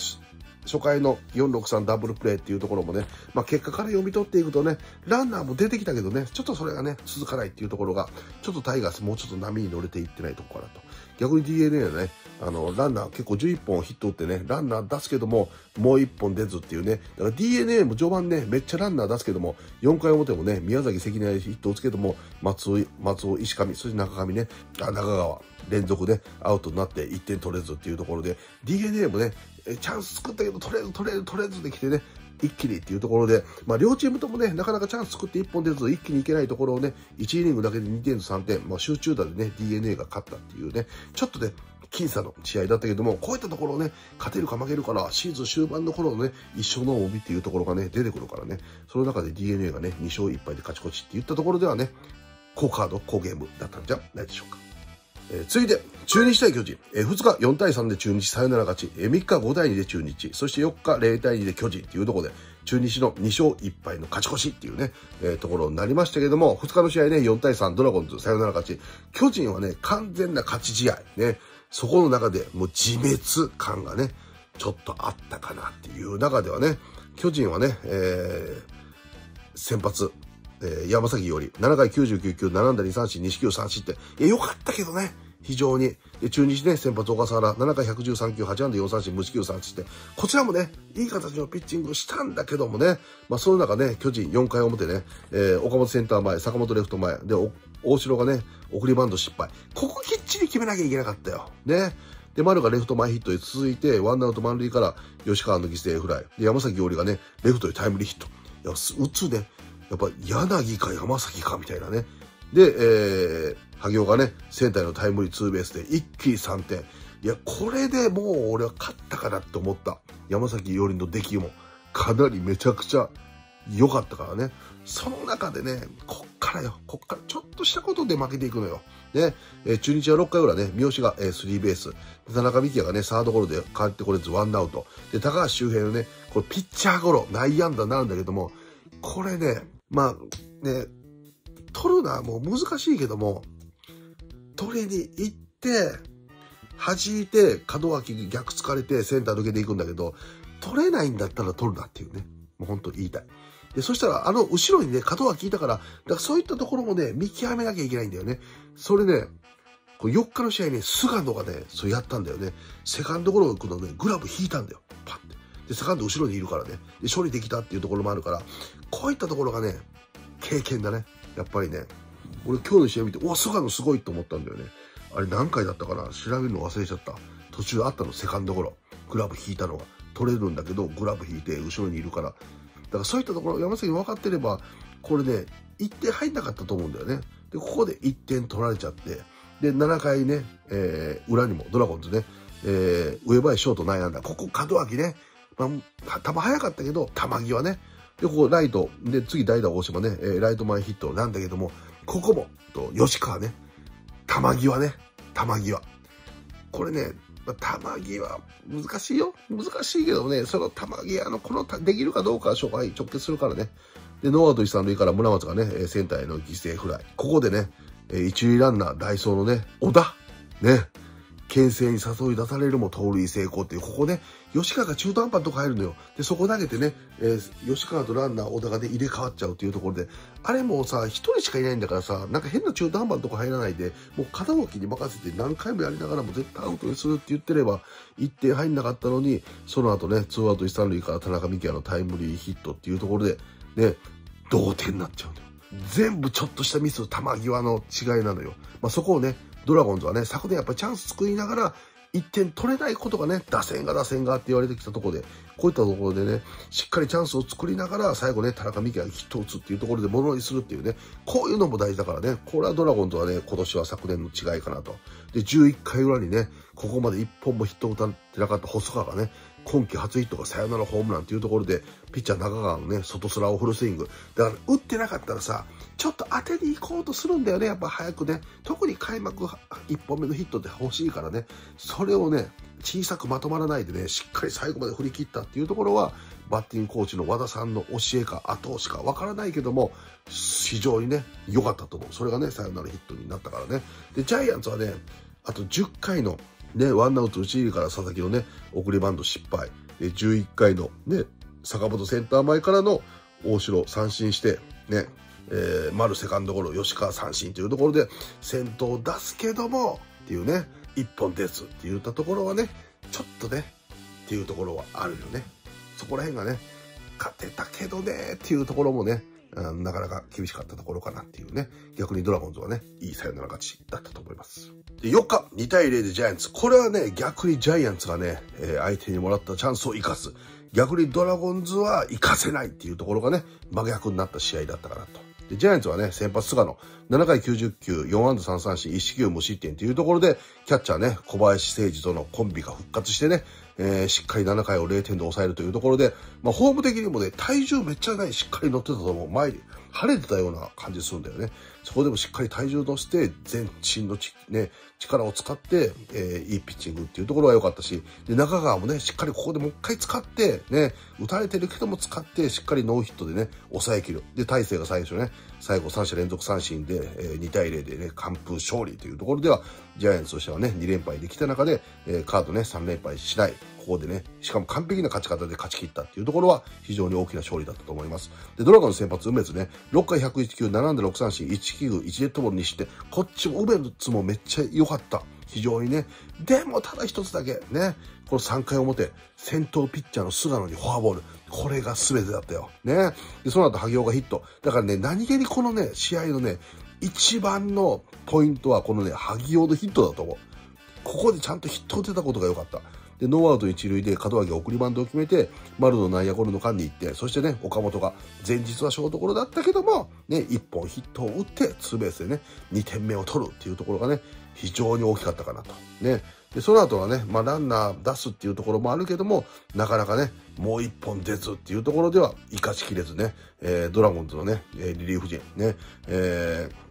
初回のよんろくさんダブルプレーっていうところもね、まあ結果から読み取っていくとね、ランナーも出てきたけどね、ちょっとそれがね、続かないっていうところが、ちょっとタイガースもうちょっと波に乗れていってないところかなと。逆に DeNA はね、あの、ランナー結構じゅういっぽんヒット打ってね、ランナー出すけども、もういっぽん出ずっていうね、だから DeNA も序盤ね、めっちゃランナー出すけども、よんかいおもてもね、宮崎関根ヒット打つけども、松尾、松尾、石上、そして中上ね、あ、中川、連続でアウトになっていってん取れずっていうところで、DeNA もね、チャンス作ったけど、取れる、取れる、取れずできてね、一気にっていうところで、まあ、両チームともね、なかなかチャンス作っていっぽん出ると一気にいけないところをね、いちイニングだけでにてんとさんてん、まあ、集中打でね、DeNA が勝ったっていうね、ちょっとね、僅差の試合だったけども、こういったところをね、勝てるか負けるから、シーズン終盤の頃のね、一勝の重みっていうところがね、出てくるからね、その中で DeNA がね、にしょういっぱいで勝ち越しって言ったところではね、好カード、好ゲームだったんじゃないでしょうか。続いて、中日対巨人。ふつかよんたいさんで中日サヨナラ勝ち。みっかごたいにで中日。そしてよっかぜろたいにで巨人っていうところで、中日のにしょういっぱいの勝ち越しっていうね、えー、ところになりましたけども、ふつかの試合ね、よんたいさんドラゴンズサヨナラ勝ち。巨人はね、完全な勝ち試合。ね。そこの中でもう自滅感がね、ちょっとあったかなっていう中ではね、巨人はね、えー、先発。えー、山崎よりななかいきゅうじゅうきゅうきゅう、ななあんだにさんしん、にしきゅうさんしんって、いや、良かったけどね、非常に。で、中日ね、先発小笠原、ななかいひゃくじゅうさんきゅう、はちあんだよんさんしん、むしきゅうさんしんって、こちらもね、いい形のピッチングしたんだけどもね、まあ、その中ね、巨人よんかいおもてね、えー、岡本センター前、坂本レフト前、で、大城がね、送りバント失敗。ここきっちり決めなきゃいけなかったよ。ね。で、丸がレフト前ヒットで続いて、ワンアウト満塁から、吉川の犠牲フライ。で、山崎よりがね、レフトでタイムリーヒット。いや、打つね。やっぱ柳か山崎かみたいなね。で、えー、萩尾がね、センターのタイムリーツーベースで一気にさんてん。いや、これでもう俺は勝ったかなって思った。山崎よりの出来もかなりめちゃくちゃ良かったからね。その中でね、こっからよ、こっからちょっとしたことで負けていくのよ。ね、えー、中日はろっかいうらね、三好が、えー、スリーベース。田中美希也がね、サードゴロで帰ってこれずワンアウト。で、高橋周平のね、これピッチャーゴロ、内野安打になるんだけども、これね、まあね、取るのはもう難しいけども、取りに行って、弾いて、門脇に逆突かれて、センター抜けていくんだけど、取れないんだったら取るなっていうね。もう本当に言いたい。で、そしたら、あの、後ろにね、門脇いたから、だからそういったところもね、見極めなきゃいけないんだよね。それね、これよっかの試合ね、菅野がね、そうやったんだよね。セカンドゴロのね、グラブ引いたんだよ。パッて。で、セカンド後ろにいるからね。で、処理できたっていうところもあるから、こういったところがね、経験だね。やっぱりね。俺今日の試合見て、お、菅野すごいと思ったんだよね。あれ何回だったかな、調べるの忘れちゃった。途中あったの、セカンドゴロ。グラブ引いたのが。取れるんだけど、グラブ引いて後ろにいるから。だからそういったところ、山崎分かってれば、これね、いってん入んなかったと思うんだよね。で、ここでいってん取られちゃって、で、ななかいね、えー、裏にも、ドラゴンズね、えー、上林ショート内野安打。ここ、門脇ね、まあ、球早かったけど、球際ね。で、ここ、ライト、で、次、代打大島ね、えー、ライト前ヒットなんだけども、ここも、と、吉川ね、球際ね、球際。これね、まあ、球際、難しいよ。難しいけどね、その球際の、この、できるかどうかは、初回直結するからね。で、ノーアウトいち、さん塁から村松がね、センターへの犠牲フライ。ここでね、一塁ランナー、ダイソーのね、小田、ね、牽制に誘い出されるも盗塁成功っていう、ここね、吉川が中途半端なとこ入るのよ。で、そこ投げてね、えー、吉川とランナー、小田がね、入れ替わっちゃうっていうところで、あれもうさ、一人しかいないんだからさ、なんか変な中途半端なとこ入らないで、もう片脇に任せて何回もやりながらも絶対アウトにするって言ってれば、いってん入んなかったのに、その後ね、ツーアウトいち、さん塁から田中幹也のタイムリーヒットっていうところで、ね、同点になっちゃうんだよ。全部ちょっとしたミス、球際の違いなのよ。まあ、そこをね、ドラゴンズはね、昨年やっぱりチャンス作りながら、いってん取れないことがね、打線が打線がって言われてきたところで、こういったところでね、しっかりチャンスを作りながら、最後ね、田中幹也がヒットを打つっていうところでものにするっていうね、こういうのも大事だからね、これはドラゴンズはね、今年は昨年の違いかなと。で、じゅういっかい裏にね、ここまでいっぽんもヒットを打たれてなかった細川がね、今季初ヒットがサヨナラホームランというところで、ピッチャー中川のね、外空をフルスイング。だから、打ってなかったらさ、ちょっと当てに行こうとするんだよね、やっぱ早くね。特に開幕いっぽんめのヒットって欲しいからね、それをね、小さくまとまらないでね、しっかり最後まで振り切ったっていうところは、バッティングコーチの和田さんの教えか後押しかわからないけども、非常にね、良かったと思う。それがね、サヨナラヒットになったからね。で、ジャイアンツはね、あとじゅっかいの、ね、ワンアウトいち塁から佐々木のね、送りバント失敗。で、じゅういっかいのね、坂本センター前からの大城三振して、ね、えー、丸セカンドゴロ、吉川三振というところで、先頭を出すけども、っていうね、一本ですって言ったところはね、ちょっとね、っていうところはあるよね。そこら辺がね、勝てたけどね、っていうところもね、うん、なかなか厳しかったところかなっていうね。逆にドラゴンズはね、いいサヨナラ勝ちだったと思います。で、よっか、にたいぜろでジャイアンツ。これはね、逆にジャイアンツがね、えー、相手にもらったチャンスを生かす。逆にドラゴンズは生かせないっていうところがね、真逆になった試合だったかなと。で、ジャイアンツはね、先発菅野、ななかいきゅうじゅっきゅう、よん安打さん三振、いち四球無失点というところで、キャッチャーね、小林誠司とのコンビが復活してね、えー、しっかりななかいをれいてんで抑えるというところで、まあ、ホーム的にもね、体重めっちゃない、しっかり乗ってたと思う。前に晴れてたような感じするんだよね。そこでもしっかり体重乗せて、全身のち、ね、力を使って、えー、いいピッチングっていうところが良かったし、で、中川もね、しっかりここでもう一回使って、ね、打たれてるけども使って、しっかりノーヒットでね、抑え切る。で、大勢が最初ね、最後さん者連続三振で、えー、にたいぜろでね、完封勝利というところでは、ジャイアンツとしてはね、に連敗できた中で、えー、カードね、さん連敗しない。ここでね、しかも完璧な勝ち方で勝ち切ったっていうところは非常に大きな勝利だったと思います。で、ドラゴンズ先発、梅津ね、ろっかいひゃくいち球、なな安打ろく三振、いち球、いちデッドボールにして、こっちも梅津もめっちゃ良かった。非常にね。でもただ一つだけ、ね、このさんかい表、先頭ピッチャーの菅野にフォアボール。これが全てだったよ。ね。で、その後、萩尾がヒット。だからね、何気にこのね、試合のね、一番のポイントはこのね、萩尾のヒットだと思う。ここでちゃんとヒットを出たことが良かった。で、ノーアウト一塁で門脇が送りバントを決めて、丸の内野ゴロの間に行って、そしてね、岡本が前日はショートゴロだったけども、ね、いっぽんヒットを打って、ツーベースでね、にてんめを取るっていうところがね、非常に大きかったかなと。ね。で、その後はね、まあ、ランナー出すっていうところもあるけども、なかなかね、もういっぽん出ずっていうところでは、生かしきれずね、えー、ドラゴンズのね、リリーフ陣、ね、えー、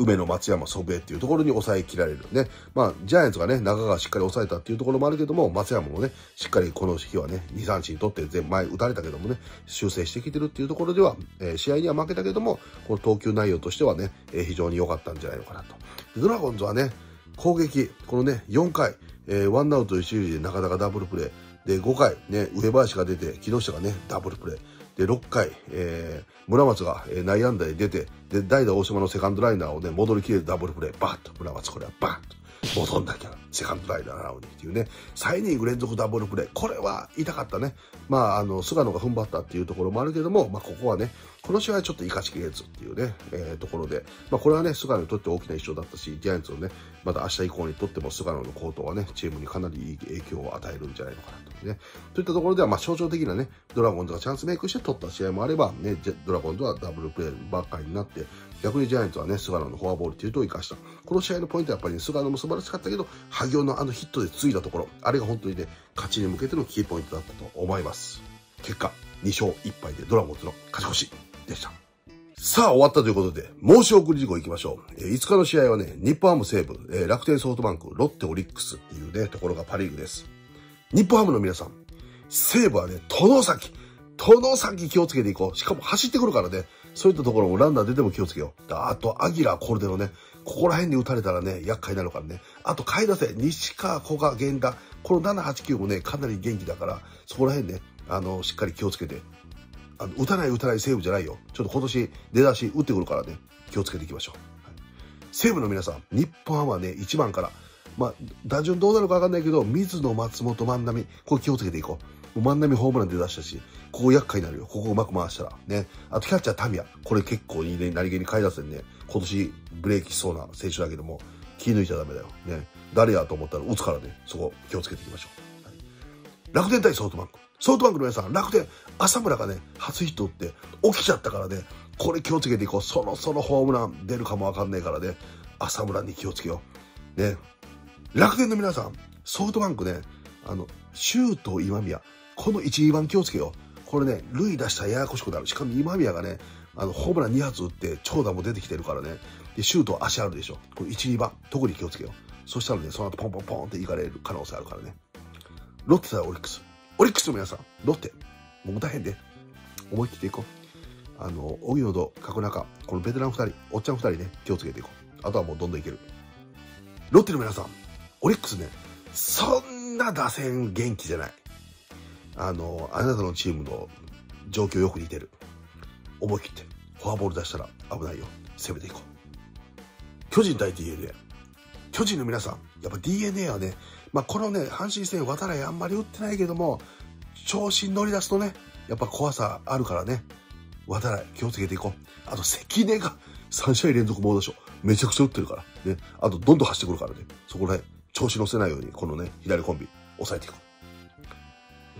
梅野、松山、祖父江っていうところに抑えきられるね。まあ、ジャイアンツがね、中川しっかり抑えたっていうところもあるけども、松山もね、しっかりこの日はね、に、さん振取って全前打たれたけどもね、修正してきてるっていうところでは、えー、試合には負けたけども、この投球内容としてはね、えー、非常に良かったんじゃないのかなと。で、ドラゴンズはね、攻撃、このね、よんかい、えー、ワンアウトいち塁でなかなかダブルプレー。で、ごかい、ね、上林が出て、木下がね、ダブルプレー。でろっかい、えー、村松が内野安打で出て、で代打大島のセカンドライナーをね戻りきれるダブルプレー、バーッと村松これはバーッと。戻んなきゃセカンドライダーなのにっていうね、さんイニング連続ダブルプレー、これは痛かったね。まああの菅野が踏ん張ったっていうところもあるけども、まあ、ここはねこの試合はちょっと生かしきれずっていうね、えー、ところで、まあ、これはね菅野にとって大きな一勝だったし、ジャイアンツのねまた明日以降にとっても菅野の好投はねチームにかなりいい影響を与えるんじゃないのかなとね。といったところでは、まあ、象徴的なねドラゴンズがチャンスメイクして取った試合もあれば、ね、ドラゴンズはダブルプレーばっかりになって、逆にジャイアンツはね菅野のフォアボールっていうと生かした。この試合のポイントはやっぱり菅野も素晴らしかったけど、萩尾のあのヒットでついたところ、あれが本当にね勝ちに向けてのキーポイントだったと思います。結果にしょういっぱいでドラゴンズの勝ち越しでした。さあ終わったということで、申し送り事項いきましょう。えー、いつかの試合はね日本ハム西武、えー、楽天ソフトバンク、ロッテオリックスっていうねところがパリーグです。日本ハムの皆さん、西武はね外崎外崎気をつけていこう。しかも走ってくるからね、そういったところもランナー出ても気をつけよう。あとアギラコルデのねここら辺に打たれたらね厄介になるからね。あと下位打線西川、古賀、源田、このななはちきゅうもねかなり元気だから、そこら辺ねあのしっかり気をつけて、あの打たない打たない西武じゃないよ、ちょっと今年出だし打ってくるからね気をつけていきましょう。はい、西武の皆さん、日本ハムはねいちばんから、まあ、打順どうなるか分かんないけど水野、松本、万波、これ気をつけていこう。万波ホームラン出だしたし、ここ厄介になるよ。ここうまく回したらね。あとキャッチャータミヤ、これ結構いいね、何気に下位打線ね今年ブレーキしそうな選手だけども気抜いちゃダメだよね。誰やと思ったら打つからね、そこ気をつけていきましょう。はい、楽天対ソフトバンク。ソフトバンクの皆さん、楽天浅村がね初ヒット打って起きちゃったからね、これ気をつけていこう。そろそろホームラン出るかもわかんないからね、浅村に気をつけようね。楽天の皆さん、ソフトバンクねあの周東、今宮、このいち、にばん気をつけよう。これね、塁出したらややこしくなる。しかも今宮がね、あのホームランにはつ打って長打も出てきてるからね。で、シュート足あるでしょ。これいち、にばん、特に気をつけよう。そしたらね、その後ポンポンポンっていかれる可能性あるからね。ロッテ対オリックス。オリックスの皆さん、ロッテ、もう大変で、思い切っていこう。あの、荻野と角中、このベテランふたり、おっちゃんふたりね、気をつけていこう。あとはもうどんどんいける。ロッテの皆さん、オリックスね、そんな打線元気じゃない。あの、あなたのチームの状況よく似てる。思い切ってフォアボール出したら危ないよ、攻めていこう。巨人対 ディーエヌエー。 巨人の皆さん、やっぱ ディーエヌエー はね、まあ、このね阪神戦渡来あんまり打ってないけども調子に乗り出すとねやっぱ怖さあるからね、渡来気をつけていこう。あと関根がさんしあいれんぞく猛打賞、めちゃくちゃ打ってるからね。あとどんどん走ってくるからね、そこら辺調子乗せないようにこのね左コンビ抑えていこう。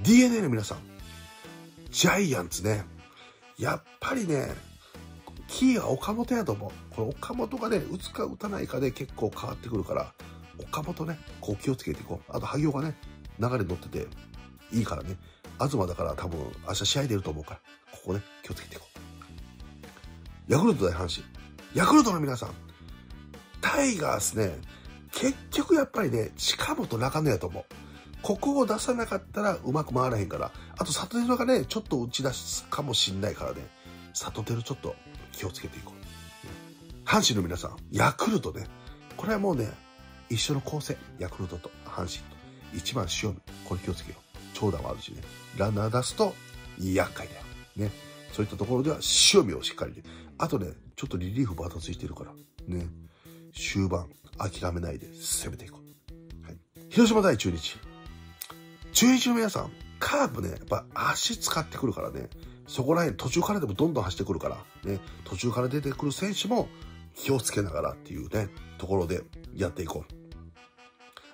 ディーエヌエー の皆さん、ジャイアンツね、やっぱりね、キーは岡本やと思う。これ岡本がね、打つか打たないかで結構変わってくるから、岡本ね、こう気をつけていこう。あと、萩尾がね、流れに乗ってていいからね、東だから多分明日試合出ると思うから、ここね、気をつけていこう。ヤクルト対阪神。ヤクルトの皆さん、タイガースね、結局やっぱりね、近本中野やと思う。ここを出さなかったらうまく回らへんから、あと里照がねちょっと打ち出すかもしんないからね、里照ちょっと気をつけていこう。阪神の皆さん、ヤクルトね、これはもうね一緒の構成、ヤクルトと阪神といちばん塩見、これ気をつけよう。長打もあるしね、ランナー出すと厄介だよね。そういったところでは塩見をしっかりね、あとねちょっとリリーフバタついてるからね、終盤諦めないで攻めていこう。はい、広島対中日。中日の皆さん、カーブね、やっぱ足使ってくるからね、そこら辺途中からでもどんどん走ってくるから、ね、途中から出てくる選手も気をつけながらっていうね、ところでやっていこう。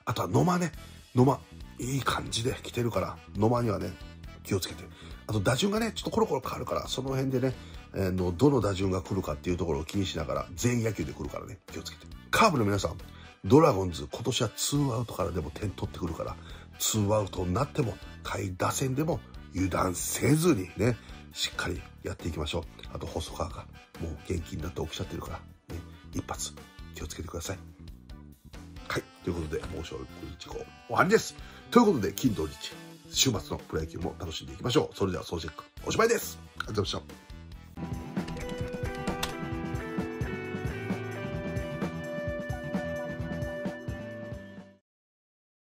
あとは野間ね、野間、いい感じで来てるから、野間にはね、気をつけて。あと打順がね、ちょっとコロコロ変わるから、その辺でね、えー、のどの打順が来るかっていうところを気にしながら、全員野球で来るからね、気をつけて。カーブの皆さん、ドラゴンズ、今年はツーアウトからでも点取ってくるから、ツーアウトになっても下位打線でも油断せずにねしっかりやっていきましょう。あと細川がもう元気になって起きちゃってるから、ね、一発気をつけてください。はい、ということで申し送り事項終わりです。ということで金土日週末のプロ野球も楽しんでいきましょう。それでは総チェックおしまいです。ありがとうございました。